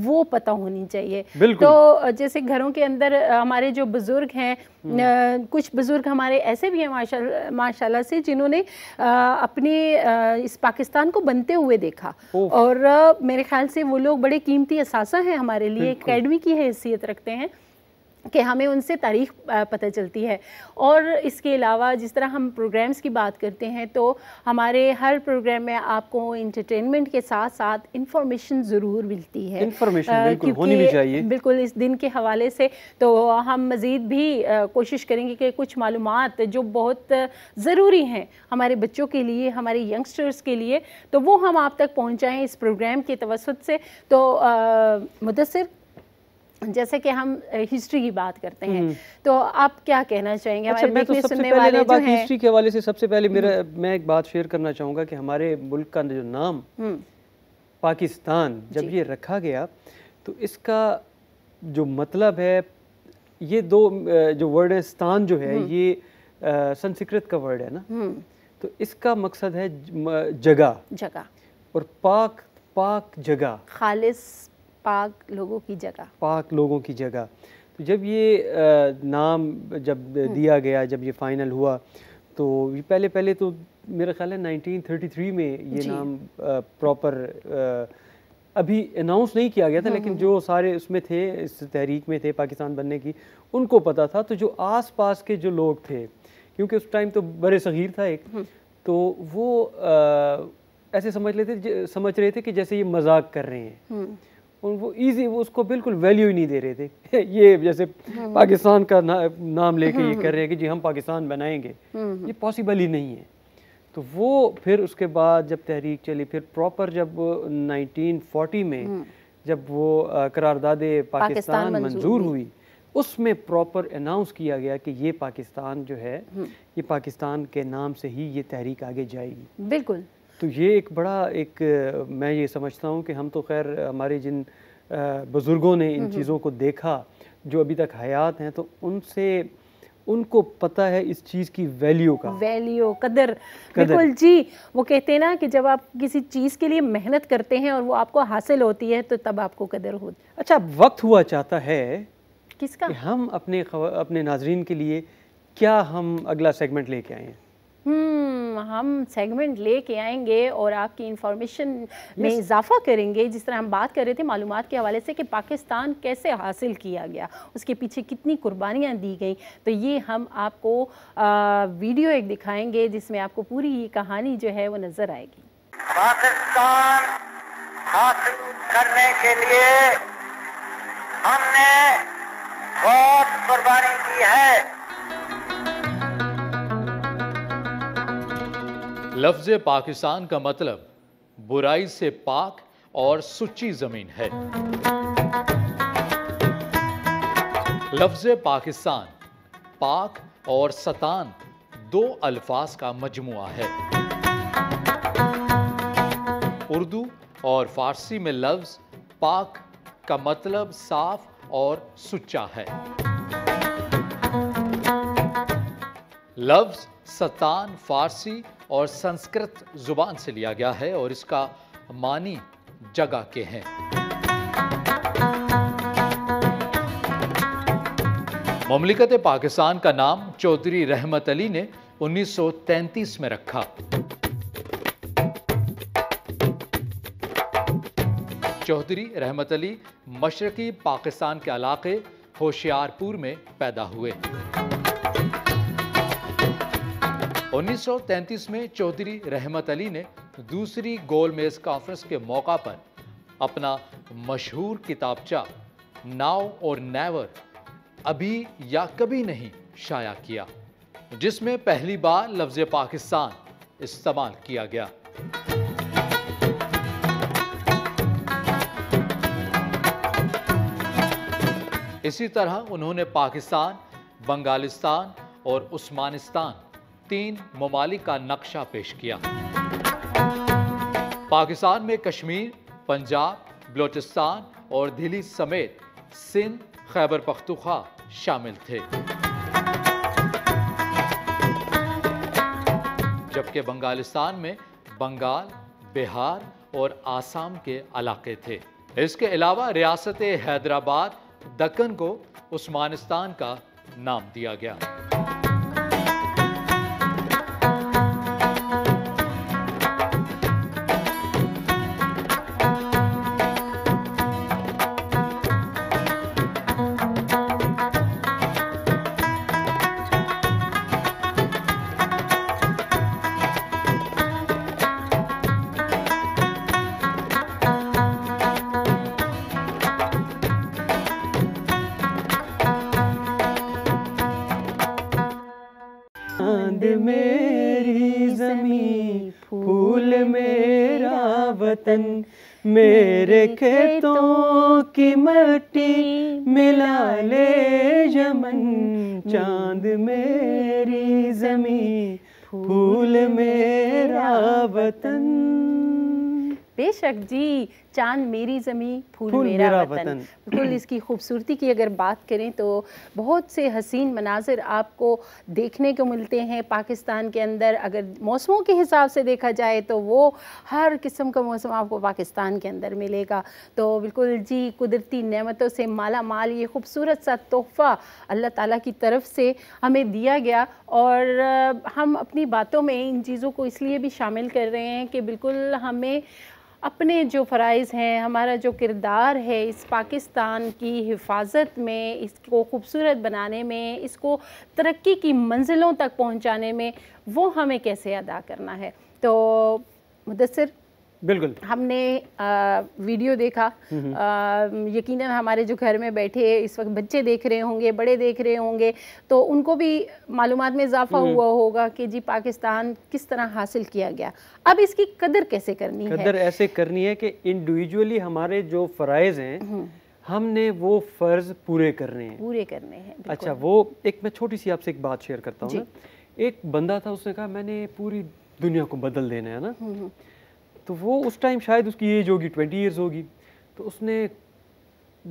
वो पता होनी चाहिए। तो जैसे घरों के अंदर आ, हमारे जो बुज़ुर्ग हैं, आ, कुछ बुज़ुर्ग हमारे ऐसे भी हैं माशाल्लाह माशाल्लाह से, जिन्होंने अपने इस पाकिस्तान को बनते हुए देखा, और आ, मेरे ख्याल से वो लोग बड़े कीमती असासा हैं हमारे लिए, एकेडमी की हैसियत रखते हैं कि हमें उनसे तारीख पता चलती है। और इसके अलावा जिस तरह हम प्रोग्राम्स की बात करते हैं, तो हमारे हर प्रोग्राम में आपको इंटरटेनमेंट के साथ साथ इंफॉर्मेशन ज़रूर मिलती है, इंफॉर्मेशन बिल्कुल होनी भी चाहिए, बिल्कुल इस दिन के हवाले से। तो हम मज़ीद भी कोशिश करेंगे कि कुछ मालूमात जो बहुत ज़रूरी हैं हमारे बच्चों के लिए, हमारे यंगस्टर्स के लिए, तो वो हम आप तक पहुँचाएँ इस प्रोग्राम के तवसत से। तो मुदस्सिर, जैसे कि हम हिस्ट्री की बात करते हैं, तो आप क्या कहना चाहेंगे? अच्छा, मैं तो सबसे सुनने पहले वाले बात हिस्ट्री के हवाले से, सबसे पहले मेरा मैं एक बात शेयर करना चाहूँगा कि हमारे मुल्क का जो नाम पाकिस्तान जब ये रखा गया, तो इसका जो मतलब है, ये दो जो वर्ड है, स्थान जो है ये आ, संस्कृत का वर्ड है ना, तो इसका मकसद है जगह जगह, और पाक पाक जगह, खालिस पाक लोगों की जगह, पाक लोगों की जगह। तो जब ये आ, नाम जब दिया गया, जब ये फाइनल हुआ, तो ये पहले पहले तो मेरा ख्याल है नाइनटीन थर्टी थ्री में ये नाम प्रॉपर अभी अनाउंस नहीं किया गया था, लेकिन जो सारे उसमें थे, इस तहरीक में थे पाकिस्तान बनने की, उनको पता था। तो जो आसपास के जो लोग थे, क्योंकि उस टाइम तो बड़े सगीर था एक, तो वो आ, ऐसे समझ लेते समझ रहे थे कि जैसे ये मजाक कर रहे हैं, वो इजी वो उसको बिल्कुल वैल्यू ही नहीं दे रहे थे। ये जैसे पाकिस्तान का ना, नाम लेके ये कर रहे हैं कि जी हम पाकिस्तान बनाएंगे, ये पॉसिबल ही नहीं है। तो वो फिर उसके बाद जब तहरीक चली, फिर प्रॉपर जब नाइनटीन फोर्टी में जब वो करारदाद पाकिस्तान मंजूर हुई, उसमें प्रॉपर अनाउंस किया गया कि ये पाकिस्तान जो है ये पाकिस्तान के नाम से ही ये तहरीक आगे जाएगी। बिल्कुल। तो ये एक बड़ा एक मैं ये समझता हूँ कि हम तो खैर हमारे जिन बुज़ुर्गों ने इन चीज़ों को देखा जो अभी तक हयात हैं, तो उनसे उनको पता है इस चीज़ की वैल्यू का, वैल्यू कदर। बिल्कुल जी, वो कहते हैं ना कि जब आप किसी चीज़ के लिए मेहनत करते हैं और वो आपको हासिल होती है तो तब आपको कदर होती है। अच्छा, वक्त हुआ चाहता है किसका कि हम अपने अपने नाजरीन के लिए क्या हम अगला सेगमेंट लेके आए हैं। हम सेगमेंट लेके आएंगे और आपकी इंफॉर्मेशन में इजाफा करेंगे। जिस तरह हम बात कर रहे थे मालूमात के हवाले से कि पाकिस्तान कैसे हासिल किया गया, उसके पीछे कितनी कुर्बानियाँ दी गई, तो ये हम आपको आ, वीडियो एक दिखाएंगे जिसमें आपको पूरी ये कहानी जो है वो नज़र आएगी। पाकिस्तान हासिल करने के लिए हमने बहुत कुर्बानी दी है। लफ्ज़ पाकिस्तान का मतलब बुराई से पाक और सुच्ची ज़मीन है। लफ्ज़ पाकिस्तान पाक और सतान दो अल्फाज का मजमुआ है। उर्दू और फारसी में लफ्ज़ पाक का मतलब साफ और सुच्चा है। लफ्ज़ सतान फारसी और संस्कृत जुबान से लिया गया है और इसका मानी जगह के हैं। ममलिकत पाकिस्तान का नाम चौधरी रहमत अली ने उन्नीस सौ तैंतीस में रखा। चौधरी रहमत अली मशरकी पाकिस्तान के इलाके होशियारपुर में पैदा हुए। उन्नीस सौ तैंतीस में चौधरी रहमत अली ने दूसरी गोल मेज़ कॉन्फ्रेंस के मौका पर अपना मशहूर किताबचा नाउ और नेवर अभी या कभी नहीं शाया किया, जिसमें पहली बार लफ्ज़ पाकिस्तान इस्तेमाल किया गया। इसी तरह उन्होंने पाकिस्तान, बंगालिस्तान और उस्मानिस्तान तीन ममालिक का नक्शा पेश किया। पाकिस्तान में कश्मीर, पंजाब, बलोचिस्तान और दिल्ली समेत सिंध, खैबर पख्तूनख्वा शामिल थे, जबकि बंगालिस्तान में बंगाल, बिहार और आसाम के इलाके थे। इसके अलावा रियासत हैदराबाद दक्कन को उस्मानिस्तान का नाम दिया गया। मेरे खेतों की मिट्टी मिला ले यमन, चांद मेरी जमीन फूल मेरा वतन। बेशक जी, चांद मेरी ज़मीं फूल मेरा, मेरा वतन। बिल्कुल, इसकी खूबसूरती की अगर बात करें तो बहुत से हसीन मनाजिर आपको देखने को मिलते हैं पाकिस्तान के अंदर। अगर मौसमों के हिसाब से देखा जाए तो वो हर किस्म का मौसम आपको पाकिस्तान के अंदर मिलेगा। तो बिल्कुल जी, कुदरती नेमतों से माला माल ये खूबसूरत सा तोहफ़ा अल्लाह ताला की तरफ से हमें दिया गया। और हम अपनी बातों में इन चीज़ों को इसलिए भी शामिल कर रहे हैं कि बिल्कुल हमें अपने जो फ़राइज़ हैं, हमारा जो किरदार है इस पाकिस्तान की हिफाजत में, इसको खूबसूरत बनाने में, इसको तरक्की की मंजिलों तक पहुंचाने में, वो हमें कैसे अदा करना है। तो मुदस्सिर, बिल्कुल हमने आ, वीडियो देखा। आ, यकीनन हमारे जो घर में बैठे इस वक्त बच्चे देख रहे होंगे, बड़े देख रहे होंगे, तो उनको भी मालूमात में इजाफा हुआ होगा कि जी पाकिस्तान किस तरह हासिल किया गया। अब इसकी कदर कैसे करनी है? कदर ऐसे करनी है कि इंडिविजुअली हमारे जो फ़राइज़ हैं हमने वो फ़र्ज़ पूरे करने हैं, पूरे करने हैं। अच्छा, वो एक मैं छोटी सी आपसे एक बात शेयर करता हूँ। एक बंदा था, उसने कहा मैंने पूरी दुनिया को बदल देना है ना। तो वो उस टाइम शायद उसकी एज होगी ट्वेंटी इयर्स होगी, तो उसने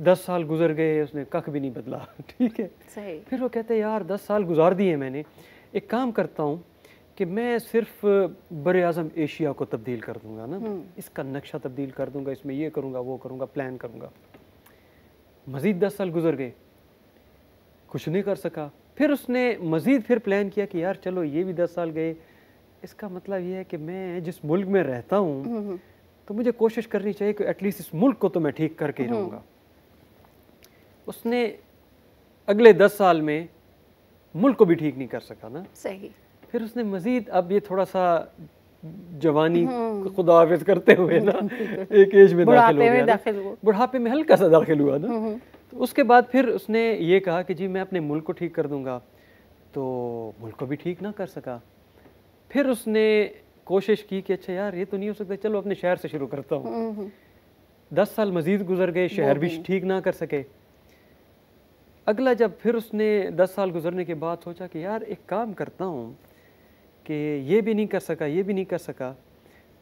दस साल गुजर गए, उसने कख भी नहीं बदला। ठीक है, सही। फिर वो कहते हैं यार दस साल गुजार दिए मैंने, एक काम करता हूँ कि मैं सिर्फ बर आज़म एशिया को तब्दील कर दूँगा ना, इसका नक्शा तब्दील कर दूँगा, इसमें ये करूँगा, वो करूँगा, प्लान करूँगा। मज़ीद दस साल गुजर गए, कुछ नहीं कर सका। फिर उसने मज़ीद फिर प्लान किया कि यार चलो ये भी दस साल गए, इसका मतलब ये है कि मैं जिस मुल्क में रहता हूँ तो मुझे कोशिश करनी चाहिए कि एटलीस्ट इस मुल्क को तो मैं ठीक करके ही रहूँगा। उसने अगले दस साल में मुल्क को भी ठीक नहीं कर सका ना, सही। फिर उसने मज़ीद, अब ये थोड़ा सा जवानी खुदा हाफिज़ करते हुए ना एक एज में दाखिल हो गया, बुढ़ापे में हल्का सा दाखिल हुआ ना। तो उसके बाद फिर उसने ये कहा कि जी मैं अपने मुल्क को ठीक कर दूँगा, तो मुल्क को भी ठीक ना कर सका। फिर उसने कोशिश की कि अच्छा यार ये तो नहीं हो सकता, चलो अपने शहर से शुरू करता हूँ। दस साल मज़ीद गुजर गए, शहर भी ठीक ना कर सके। अगला जब फिर उसने दस साल गुजरने के बाद सोचा कि यार एक काम करता हूँ कि ये भी नहीं कर सका, ये भी नहीं कर सका,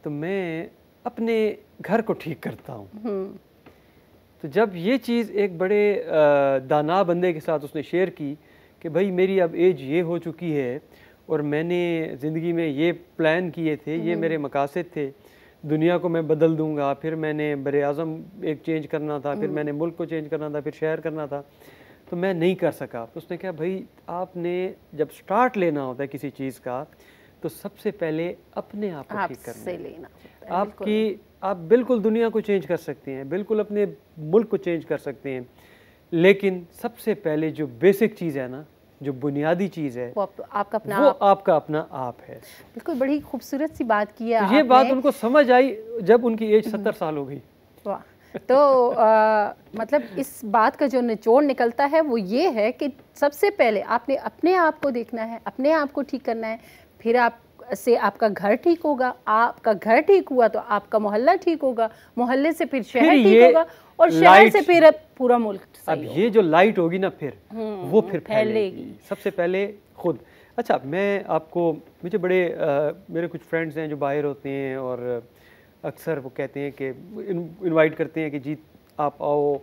तो मैं अपने घर को ठीक करता हूँ। तो जब ये चीज़ एक बड़े दाना बंदे के साथ उसने शेयर की कि भाई मेरी अब एज ये हो चुकी है और मैंने ज़िंदगी में ये प्लान किए थे, ये मेरे मकासद थे, दुनिया को मैं बदल दूंगा, फिर मैंने बर आज़म एक चेंज करना था, फिर मैंने मुल्क को चेंज करना था, फिर शहर करना था, तो मैं नहीं कर सका। तो उसने कहा भाई आपने जब स्टार्ट लेना होता है किसी चीज़ का तो सबसे पहले अपने आप को ठीक करना है। लेना आपकी, आप बिल्कुल दुनिया को चेंज कर सकते हैं, बिल्कुल अपने मुल्क को चेंज कर सकते हैं, लेकिन सबसे पहले जो बेसिक चीज़ है ना, जो बुनियादी चीज़ है वो आप, आपका अपना वो आप। आपका अपना आप है। बिल्कुल, बड़ी खूबसूरत सी बात की है। तो ये बात उनको समझ आई जब उनकी एज सत्तर साल हो गई। वाह, तो आ, मतलब इस बात का जो निचोड़ निकलता है वो ये है कि सबसे पहले आपने अपने आप को देखना है, अपने आप को ठीक करना है, फिर आप से आपका घर ठीक होगा, आपका घर ठीक हुआ तो आपका मोहल्ला ठीक होगा, मोहल्ले से फिर शहर ठीक होगा, और शहर से फिर पूरा मुल्क। अब ये जो लाइट होगी ना फिर वो फिर फैलेगी सबसे पहले खुद। अच्छा, मैं आपको, मुझे बड़े आ, मेरे कुछ फ्रेंड्स हैं जो बाहर होते हैं और अक्सर वो कहते हैं कि इनवाइट करते हैं कि जी आप आओ,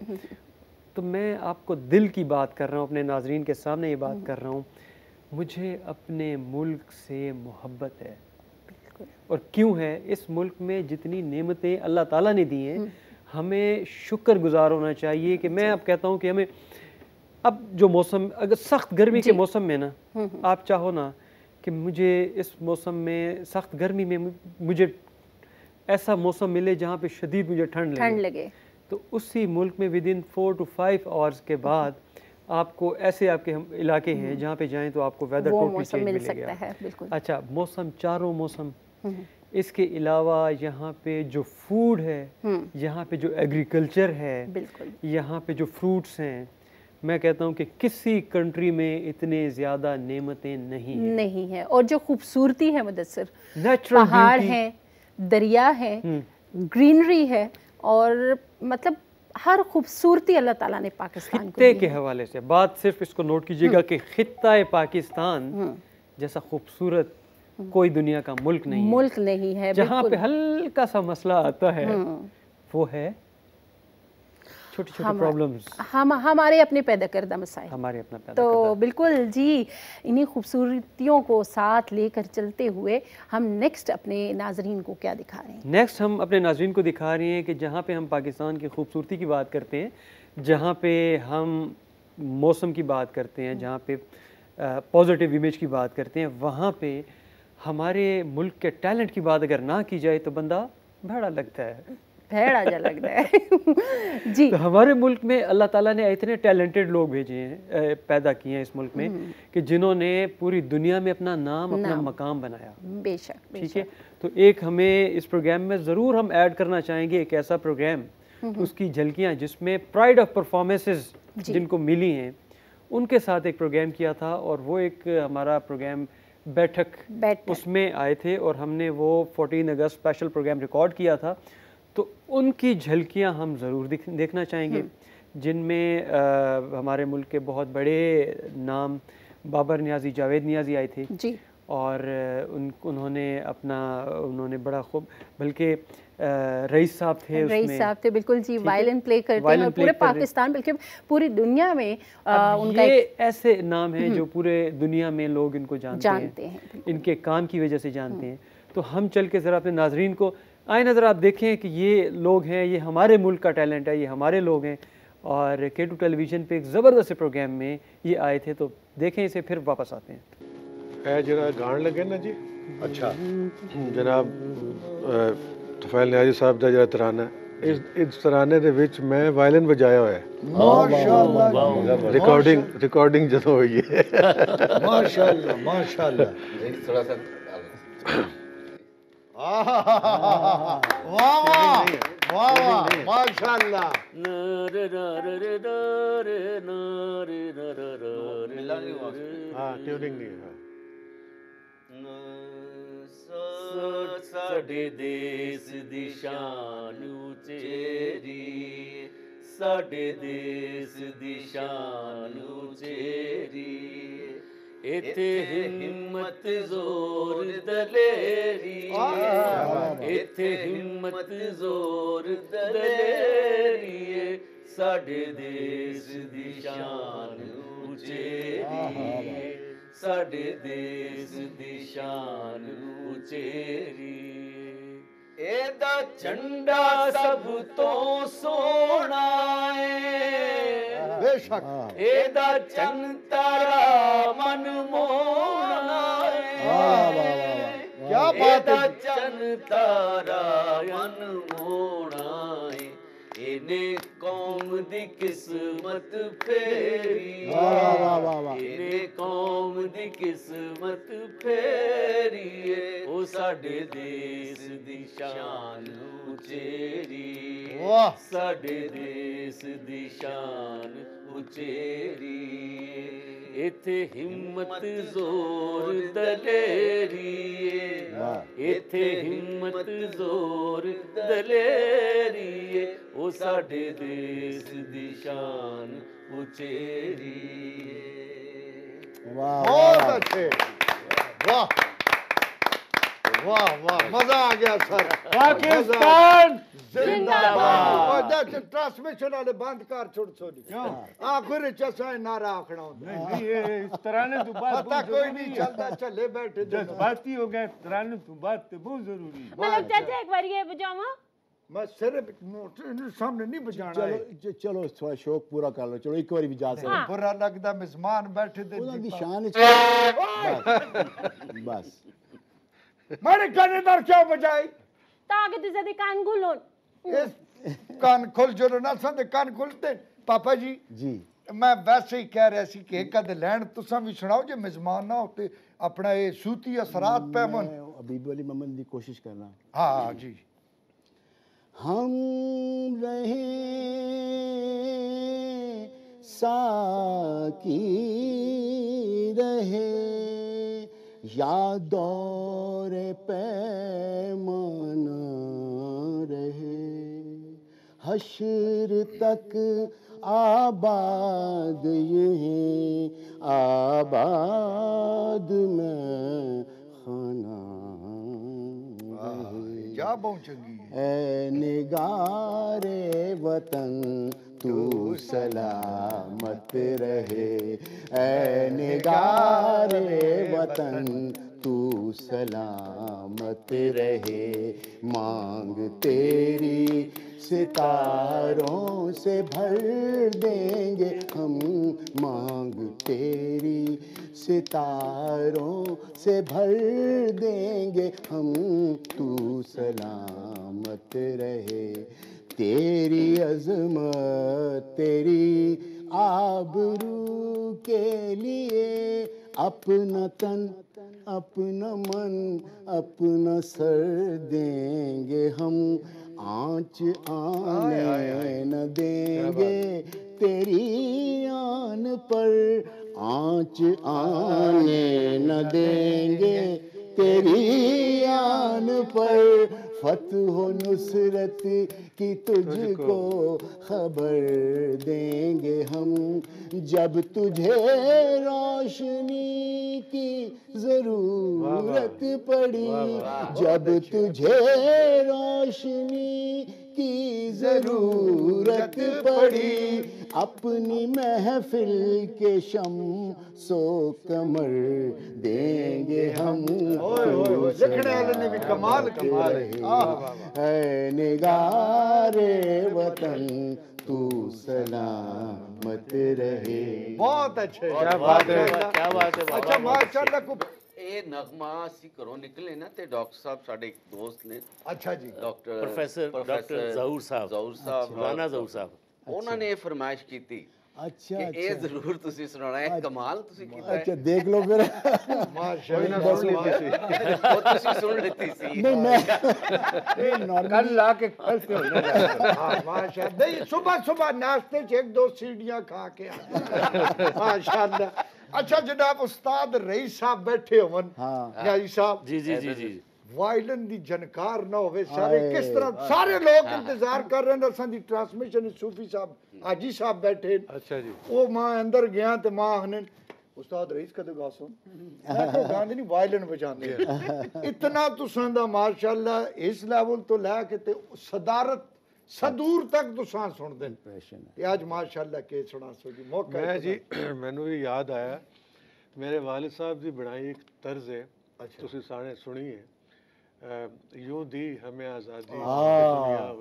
तो मैं आपको दिल की बात कर रहा हूँ, अपने नाजरीन के सामने ये बात कर रहा हूँ, मुझे अपने मुल्क से मोहब्बत है। और क्यों है? इस मुल्क में जितनी नेमतें अल्लाह ताला ने दी हैं हमें शुक्रगुजार होना चाहिए। कि मैं अब कहता हूँ कि हमें अब जो मौसम, अगर सख्त गर्मी के मौसम में ना आप चाहो ना कि मुझे इस मौसम में, सख्त गर्मी में मुझे ऐसा मौसम मिले जहाँ पे शदीद मुझे ठंड लगे, लगे तो उसी मुल्क में within four to five hours के बाद आपको ऐसे आपके हम इलाके हैं जहाँ पे जाएं तो आपको वेदर टोटली चेंज मिल सकता है। बिल्कुल। अच्छा, मौसम, चारों मौसम, इसके अलावा यहाँ पे जो फूड है, यहाँ पे जो एग्रीकल्चर है, यहाँ पे जो फ्रूट्स हैं, मैं कहता हूँ कि किसी कंट्री में इतने ज़्यादा नेमतें नहीं है। नहीं है। और जो खूबसूरती है मुदस्सिर, नेचुरल पहाड़ हैं, दरिया है, ग्रीनरी है, और मतलब हर खूबसूरती अल्लाह ताला ने पाकिस्तान खित्ते के हवाले से, बात सिर्फ इसको नोट कीजिएगा कि खित्ता पाकिस्तान जैसा खूबसूरत कोई दुनिया का मुल्क नहीं मुल्क है। नहीं है। जहाँ पे हल्का सा मसला आता है वो है छोटी छोटी प्रॉब्लम्स, हम हमारे अपने पैदा करदा मसाइल, हमारे अपना पैदा तो करदा। बिल्कुल जी, इन्हीं खूबसूरतियों को साथ लेकर चलते हुए हम नेक्स्ट अपने नाजरीन को क्या दिखा रहे हैं? नेक्स्ट हम अपने नाजरीन को दिखा रहे हैं कि जहाँ पे हम पाकिस्तान की खूबसूरती की बात करते हैं, जहाँ पे हम मौसम की बात करते हैं, जहाँ पे पॉजिटिव इमेज की बात करते हैं, वहाँ पे हमारे मुल्क के टैलेंट की बात अगर ना की जाए तो बंदा भड़ा लगता है। भेड़ा जा लगता है। जी तो हमारे मुल्क में अल्लाह ताला ने इतने टैलेंटेड लोग भेजे हैं, पैदा किए हैं इस मुल्क में, कि जिन्होंने पूरी दुनिया में अपना नाम, अपना मकाम बनाया। बेशक, ठीक है। तो एक हमें इस प्रोग्राम में ज़रूर हम ऐड करना चाहेंगे एक ऐसा प्रोग्राम, उसकी झलकियाँ, जिसमें प्राइड ऑफ परफॉर्मेंसेस जिनको मिली हैं उनके साथ एक प्रोग्राम किया था, और वो एक हमारा प्रोग्राम बैठक, बैठक उसमें आए थे और हमने वो चौदह अगस्त स्पेशल प्रोग्राम रिकॉर्ड किया था। तो उनकी झलकियां हम ज़रूर देखना चाहेंगे, जिनमें हमारे मुल्क के बहुत बड़े नाम बाबर न्याजी, जावेद न्याजी आए थे जी, और उन उन्होंने अपना उन्होंने बड़ा खूब, बल्कि रईस साहब थे, रईस साहब थे बिल्कुल जी, वायलिन प्ले करते हैं, और पूरे पाकिस्तान बल्कि पूरी दुनिया में आ, उनका ये एक... ऐसे नाम है जो पूरे दुनिया में लोग इनको जानते, जानते हैं, हैं। इनके काम की वजह से जानते हैं। तो हम चल के ज़रा अपने नाजरीन को आए नज़र आप देखें कि ये लोग हैं, ये हमारे मुल्क का टैलेंट है, ये हमारे लोग हैं, और के टू टेलीविज़न पे एक ज़बरदस्त प्रोग्राम में ये आए थे। तो देखें इसे, फिर वापस आते हैं। जरा गान लगे ना जी। अच्छा जनाब तफैल न्याजी साहब का जो तराना है, इस इस तराने के विच मैं वायलिन बजाया हुआ है। रिकॉर्डिंग रिकॉर्डिंग जो हुई है, माशाल्लाह माशाल्लाह। एक थोड़ा सा वाह वाह वाह, माशाल्लाह। हाँ ट्यूनिंग नहीं है। साढ़े देश दी शान उचेरी, साढ़े देश दी शान उचेरी, इत्थे हिम्मत जोर दलेरी, इत्थे हिम्मत जोर दलेरी, साढ़े देश दी शान उचेरी, साढ़े देश दी शान उचेरी। एदा झंडा सब तो सोना है, बेशक एदा चंतरा मन मोना है, क्या बात है, एदा चंतरा मन मोना है, इन्हें कौम दी किस्मत फेरी, इन्हें कौम दी किस्मत फेरी, ओ साढ़े देश दी शान उचेरी, साढ़े देश दी शान उचेरी, इत्थे हिम्मत जोर दलेरी, इत्थे हिम्मत जोर दलेरी, ओ साढ़े देश दी शान उचेरी। वाह बहुत अच्छे, वाह वाह वाह, मजा आ गया सर। पाकिस्तान जिंदाबाद। ट्रांसमिशन वाले बंद कर छोड़ छोड़ क्यों आखिर चसा नारा आखना नहीं, ये इस तरह ने तो बात पता कोई नहीं चलता, चले बैठे जज्बाती हो गए तराने, तो बात तो बहुत जरूरी है। मतलब चाचा एक बार ये बजावा, मैं सिर्फ सामने नहीं बजाना है, चलो थोड़ा शौक पूरा कर लो, चलो एक बार भी जा सकते, बुरा लगता मेहमान बैठे थे उनकी शान बस। मैंने गाने दर क्या बजाई ताकि तुझे दे कान खुलोन, कान खुल जो ना सद कान खुलते। पापा जी जी मैं वैसे ही कह रहा सी कि एक अद लैंड तुसा भी सुनाओ जे मेजबान ना होते अपना ये सूती असरात पैमन हबीब वाली ममन दी कोशिश करना। हाँ जी। हम रहे साकी रहे या दौर पैमान रहे, हश्र तक आबाद यहीं आबाद में खाना रहे, जा पहुँचेंगी ऐ निगारे वतन तू सलामत रहे, ऐ निगारे वतन तू सलामत रहे, मांग तेरी सितारों से भर देंगे हम, मांग तेरी सितारों से भर देंगे हम, तू सलामत रहे। तेरी अज़मत तेरी आबरू के लिए अपना तन अपना मन अपना सर देंगे हम, आँच आने न देंगे तेरी आन पर, आँच आने न देंगे तेरी आन पर। फतहो नुसरत की तुझको खबर देंगे हम, जब तुझे रोशनी की ज़रूरत पड़ी, जब तुझे रोशनी की ज़रूरत पड़ी। अपनी महफिल के शम्सो कमर देंगे हम, ने भी कमाल कमाल है। निगारे वतन तू सलामत रहे। बहुत अच्छे, क्या बात है, क्या बात है। अच्छा माशाल्लाह, ਇਹ ਨਗਮਾ ਅਸੀਂ ਘਰੋਂ ਨਿਕਲੇ ਨਾ ਤੇ ਡਾਕਟਰ ਸਾਹਿਬ ਸਾਡੇ ਇੱਕ ਦੋਸਤ ਨੇ, ਅੱਛਾ ਜੀ, doctor professor doctor Zahoor Sahib, Zahoor ਸਾਹਿਬ ਰਾਣਾ ਜ਼ਹੂਰ ਸਾਹਿਬ, ਉਹਨਾਂ ਨੇ ਇਹ ਫਰਮਾਇਸ਼ ਕੀਤੀ अच्छा अच्छा ये जरूर तुसी सुनाना है, कमाल तुसी कीता है। अच्छा देख लो फिर माशाल्लाह, बहुत तुसी सुन लेती सी। नहीं मैं नॉर्मल ला के कल से होने लगा। हां माशाल्लाह, नहीं सुबह सुबह नाश्ते च एक दो सीढ़ियां खा के आ माशाल्लाह। अच्छा जनाब उस्ताद रईस साहब बैठे होवन, हां रईस साहब जी जी जी जी वायलन दी जनकार ना होवे, सारे किस तरह सारे लोग इंतजार कर रहे हैं असां दी ट्रांसमिशन। सूफी साहब हाजी साहब बैठे, अच्छा जी, वो मां अंदर गया ते मां हने उस्ताद रईस कदे गासो मैं गांदी नहीं वायलन बजांदे इतना तुसां दा माशाल्लाह इस लेवल तो ला के ते सदारत सदूर तक तुसां सुनदे इंप्रेशन है। आज माशाल्लाह के सुना सो जी मौका है जी। मैनू भी याद आया मेरे वालिद साहब दी बनाई एक तर्ज है, तुसीं सारे सुनिए, यूं दी हमें आज़ादी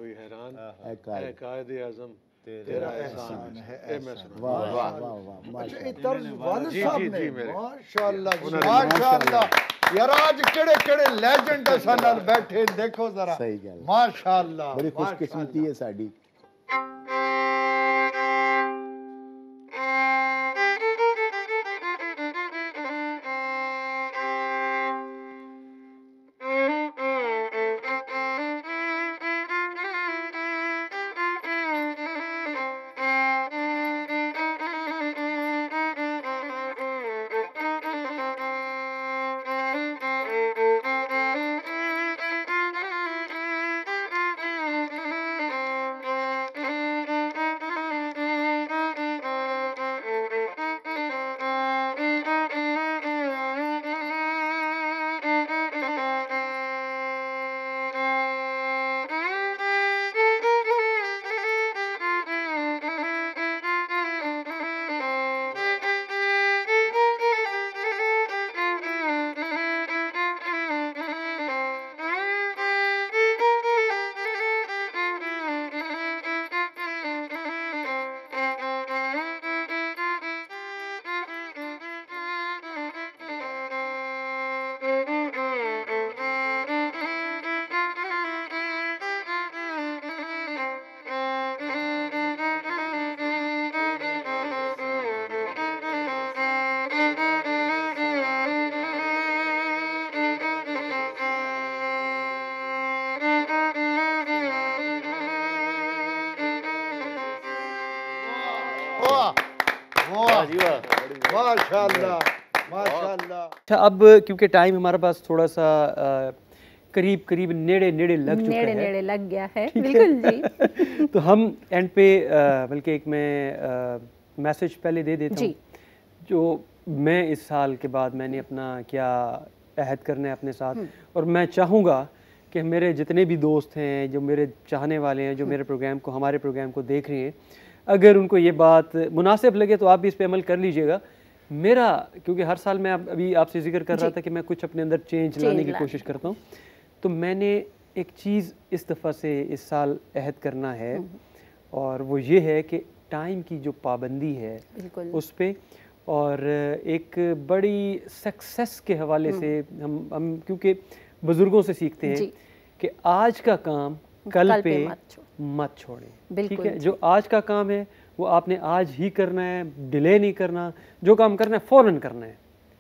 हुई हैरान है कायदे आज़म तेरा एहसान है। वाह वाह वाह, अच्छा ये तर्ज वालिद साहब ने माशाल्लाह माशाल्लाह यार। आज केड़े केड़े लेजेंड असां नाल बैठे, देखो जरा माशाल्लाह, बड़ी खुशकिस्मती है साडी। अच्छा अब क्योंकि टाइम हमारे पास थोड़ा सा करीब करीब नेड़े नेड़े लग चुका है, नेड़े लग गया है बिल्कुल जी। तो हम एंड पे बल्कि एक मैं मैसेज पहले दे देता हूँ, जो मैं इस साल के बाद मैंने अपना क्या अहद करना है अपने साथ, और मैं चाहूँगा कि मेरे जितने भी दोस्त हैं, जो मेरे चाहने वाले हैं, जो मेरे प्रोग्राम को हमारे प्रोग्राम को देख रहे हैं, अगर उनको ये बात मुनासिब लगे तो आप भी इस पर अमल कर लीजिएगा। मेरा क्योंकि हर साल मैं अभी आपसे जिक्र कर रहा था कि मैं कुछ अपने अंदर चेंज, चेंज लाने की कोशिश करता हूँ, तो मैंने एक चीज़ इस दफ़ा से इस साल अहद करना है, और वो ये है कि टाइम की जो पाबंदी है उस पर, और एक बड़ी सक्सेस के हवाले से हम हम क्योंकि बुज़ुर्गों से सीखते हैं कि आज का काम कल, कल पे, पे मत, छोड़। मत छोड़ें। ठीक है, जो आज का काम है वो आपने आज ही करना है, डिले नहीं करना। जो काम करना है फ़ौरन करना है,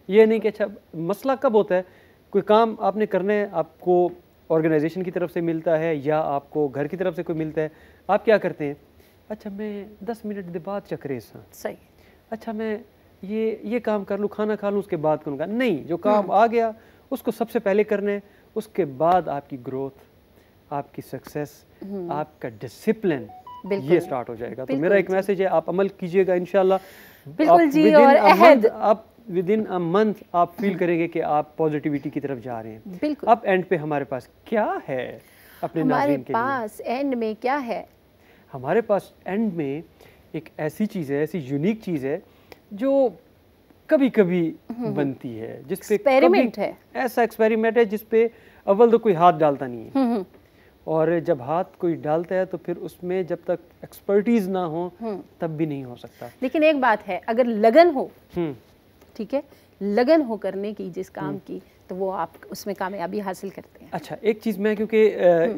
ये नहीं कि अच्छा। मसला कब होता है, कोई काम आपने करना है, आपको ऑर्गेनाइजेशन की तरफ से मिलता है या आपको घर की तरफ से कोई मिलता है, आप क्या करते हैं? अच्छा मैं दस मिनट के बाद चक्रेस हाँ, सही। अच्छा मैं ये ये काम कर लूँ, खाना खा लूँ, उसके बाद करूँगा। नहीं, जो काम आ गया उसको सबसे पहले करना है, उसके बाद आपकी ग्रोथ, आपकी सक्सेस, आपका डिसिप्लिन ये स्टार्ट हो जाएगा। तो मेरा एक मैसेज है, आप अमल कीजिएगा इंशाल्लाह। बिल्कुल जी, और अहद आप विद इन अ मंथ आप फील करेंगे कि आप पॉजिटिविटी की तरफ जा रहे हैं। बिल्कुल। अब एंड पे हमारे पास क्या है, अपने नाज़रीन के लिए हमारे पास एंड में क्या है? हमारे पास एंड में एक ऐसी चीज़ है, ऐसी यूनिक चीज़ है जो कभी कभी बनती है, जिसपे एक्सपेरिमेंट है, ऐसा एक्सपेरिमेंट है जिसपे अव्वल तो कोई हाथ डालता नहीं है, और जब हाथ कोई डालता है तो फिर उसमें जब तक एक्सपर्टीज ना हो तब भी नहीं हो सकता। लेकिन एक बात है, अगर लगन हो, ठीक है, लगन हो करने की जिस काम की, तो वो आप उसमें कामयाबी हासिल करते हैं। अच्छा, एक चीज़ मैं, क्योंकि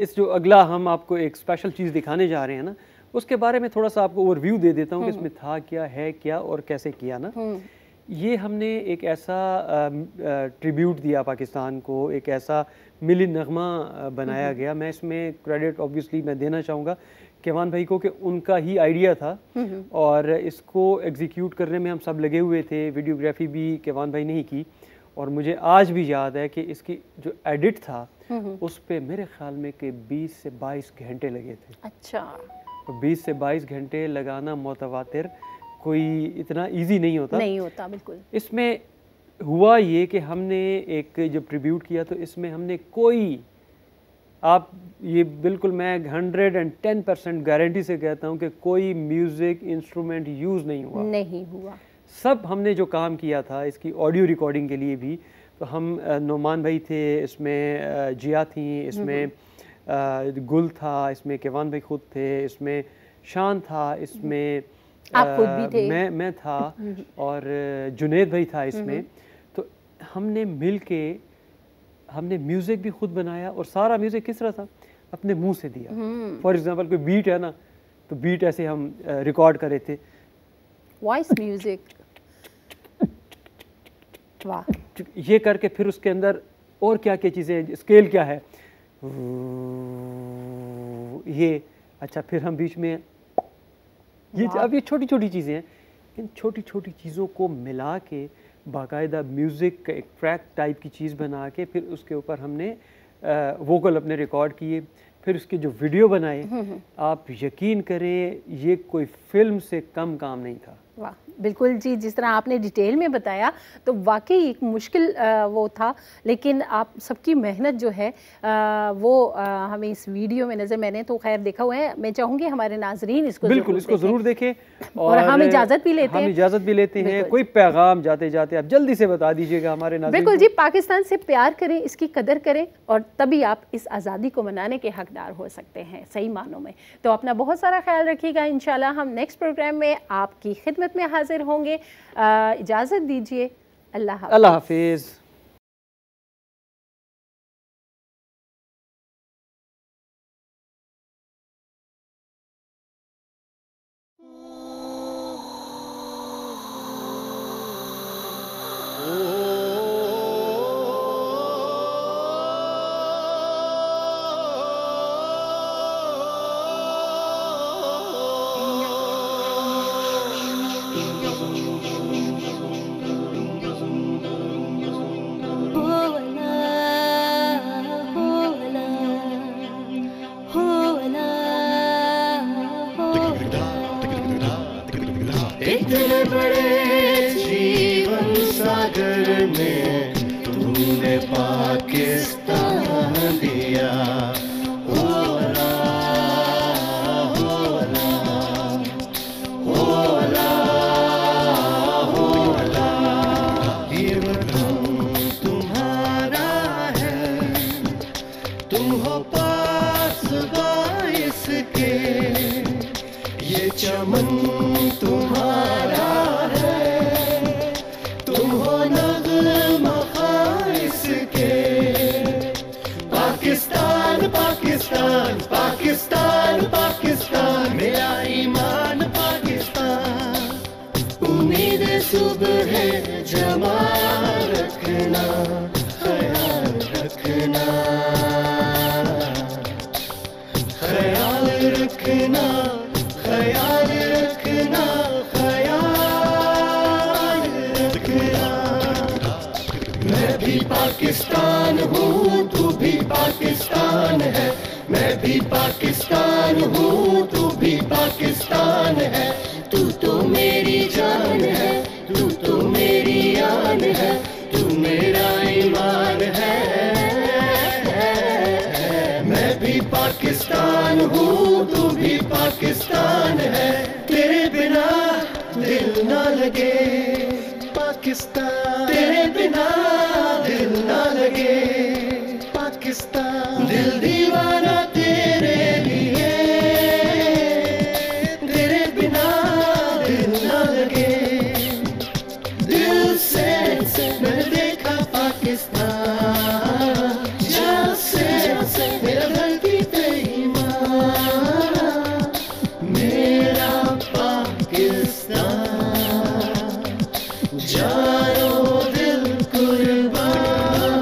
इस जो अगला हम आपको एक स्पेशल चीज़ दिखाने जा रहे हैं ना, उसके बारे में थोड़ा सा आपको ओवरव्यू दे देता हूँ कि इसमें था क्या, है क्या और कैसे किया ना। ये हमने एक ऐसा ट्रिब्यूट दिया पाकिस्तान को, एक ऐसा मिली नगमा बनाया गया। मैं इसमें क्रेडिट ऑब्वियसली मैं देना चाहूँगा केवान भाई को कि उनका ही आइडिया था और इसको एग्जीक्यूट करने में हम सब लगे हुए थे। वीडियोग्राफी भी केवान भाई ने ही की, और मुझे आज भी याद है कि इसकी जो एडिट था उस पर मेरे ख्याल में कि बीस से बाईस घंटे लगे थे। अच्छा, तो बीस से बाईस घंटे लगाना मुतवातिर कोई इतना इजी नहीं होता, नहीं होता। बिल्कुल। इसमें हुआ ये कि हमने एक जब ट्रिब्यूट किया तो इसमें हमने कोई, आप ये बिल्कुल मैं hundred and ten percent guarantee से कहता हूँ कि कोई म्यूज़िक इंस्ट्रूमेंट यूज़ नहीं हुआ, नहीं हुआ। सब हमने जो काम किया था इसकी ऑडियो रिकॉर्डिंग के लिए भी, तो हम नुमान भाई थे इसमें, जिया थी इसमें, गुल था इसमें, केवान भाई खुद थे इसमें, शान था इसमें, आप खुद भी थे, मैं मैं था और जुनैद भाई था इसमें। तो हमने मिल के हमने म्यूज़िक भी खुद बनाया, और सारा म्यूज़िक किस तरह था, अपने मुंह से दिया। फॉर एग्जांपल कोई बीट है ना, तो बीट ऐसे हम रिकॉर्ड कर रहे थे, वॉइस म्यूज़िक, वाह, ये करके फिर उसके अंदर और क्या क्या चीज़ें, स्केल क्या है ये, अच्छा फिर हम बीच में ये, अब ये छोटी छोटी चीज़ें हैं, इन छोटी छोटी चीज़ों को मिला के बाकायदा म्यूज़िक एक ट्रैक टाइप की चीज़ बना के फिर उसके ऊपर हमने वोकल अपने रिकॉर्ड किए, फिर उसके जो वीडियो बनाए। आप यकीन करें ये कोई फिल्म से कम काम नहीं था। वाह, बिल्कुल जी, जिस तरह आपने डिटेल में बताया तो वाकई एक मुश्किल आ, वो था, लेकिन आप सबकी मेहनत जो है आ, वो आ, हमें इस वीडियो में नज़र, मैंने तो खैर देखा हुआ है, मैं चाहूँगी हमारे नाजरीन इसको बिल्कुल इसको ज़रूर देखें, और हम इजाज़त भी लेते हैं, हम इजाज़त भी लेते हैं। कोई पैगाम जाते जाते आप जल्दी से बता दीजिएगा हमारे नाजरीन? बिल्कुल जी, पाकिस्तान से प्यार करें, इसकी कदर करें, और तभी आप इस आज़ादी को मनाने के हकदार हो सकते हैं सही मानों में। तो अपना बहुत सारा ख्याल रखिएगा, इंशाल्लाह हम नेक्स्ट प्रोग्राम में आपकी खिदमत में हाजिर होंगे। इजाज़त दीजिए, अल्लाह अल्लाह हाफिज़। चमन तुम्हारा है, पाकिस्तान पाकिस्तान पाकिस्तान मेरा ईमान पाकिस्तान। उम्मीद सुबह है जमा रखना ख्याल रखना ख्याल रखना ख्याल रखना ख्याल रखना। मैं भी पाकिस्तान हूँ तू भी पाकिस्तान है, मैं भी पाकिस्तान हूँ तू भी पाकिस्तान है। तू तो मेरी जान है तू तो मेरी यान है तू मेरा ईमान है। मैं भी पाकिस्तान हूँ तू भी पाकिस्तान है, तेरे बिना दिल ना लगे पाकिस्तान, तेरे बिना दिल ना लगे पाकिस्तान। दिल दीवाना तेरे लिए तेरे बिना दिल ना लगे। दिल से मैंने देखा पाकिस्तान, जहाँ से मेरा धरती पे ईमान मेरा पाकिस्तान। जानो दिल कुर्बान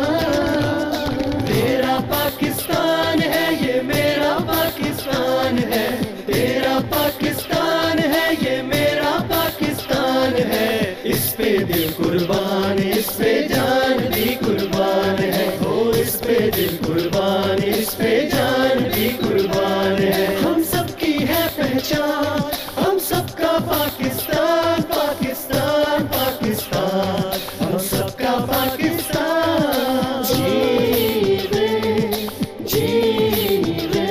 मेरा पाकिस्तान है, ये मेरा पाकिस्तान है, तेरा पाकिस्तान है, ये मेरा पाकिस्तान है। इस पे दिल कुर्बान इस पे जान भी कुर्बान है, हो इस पे दिल कुर्बान इस पे जान भी कुर्बान है। हम सब की है पहचान हम सबका पाकिस्तान पाकिस्तान पाकिस्तान हम सबका पाकिस्तान। जीवे जीवे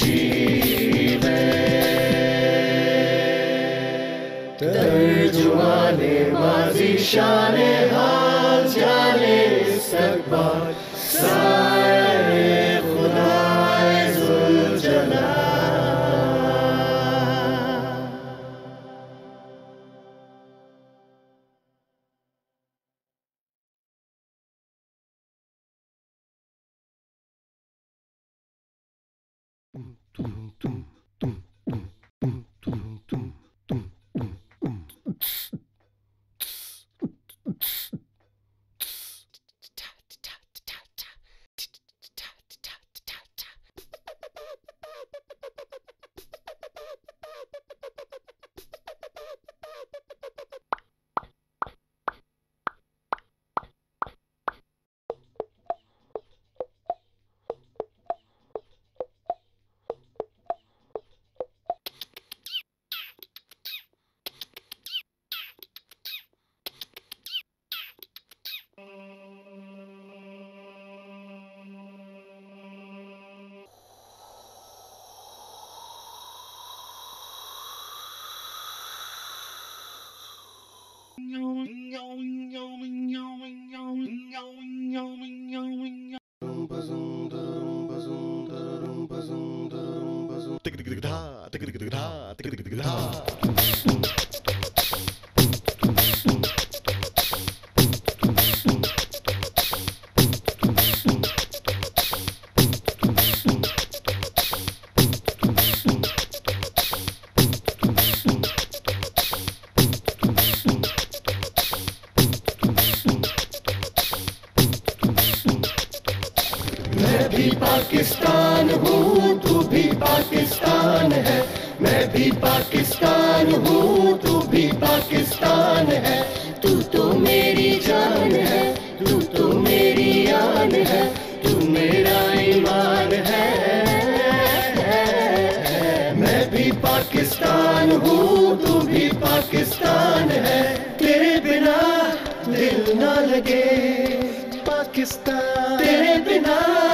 जीवे जीवे। तर्जुमाने माजी शाने हाल जाने इस्तकबाल साए खुदाए ज़ुलजलाल। तेरे बिना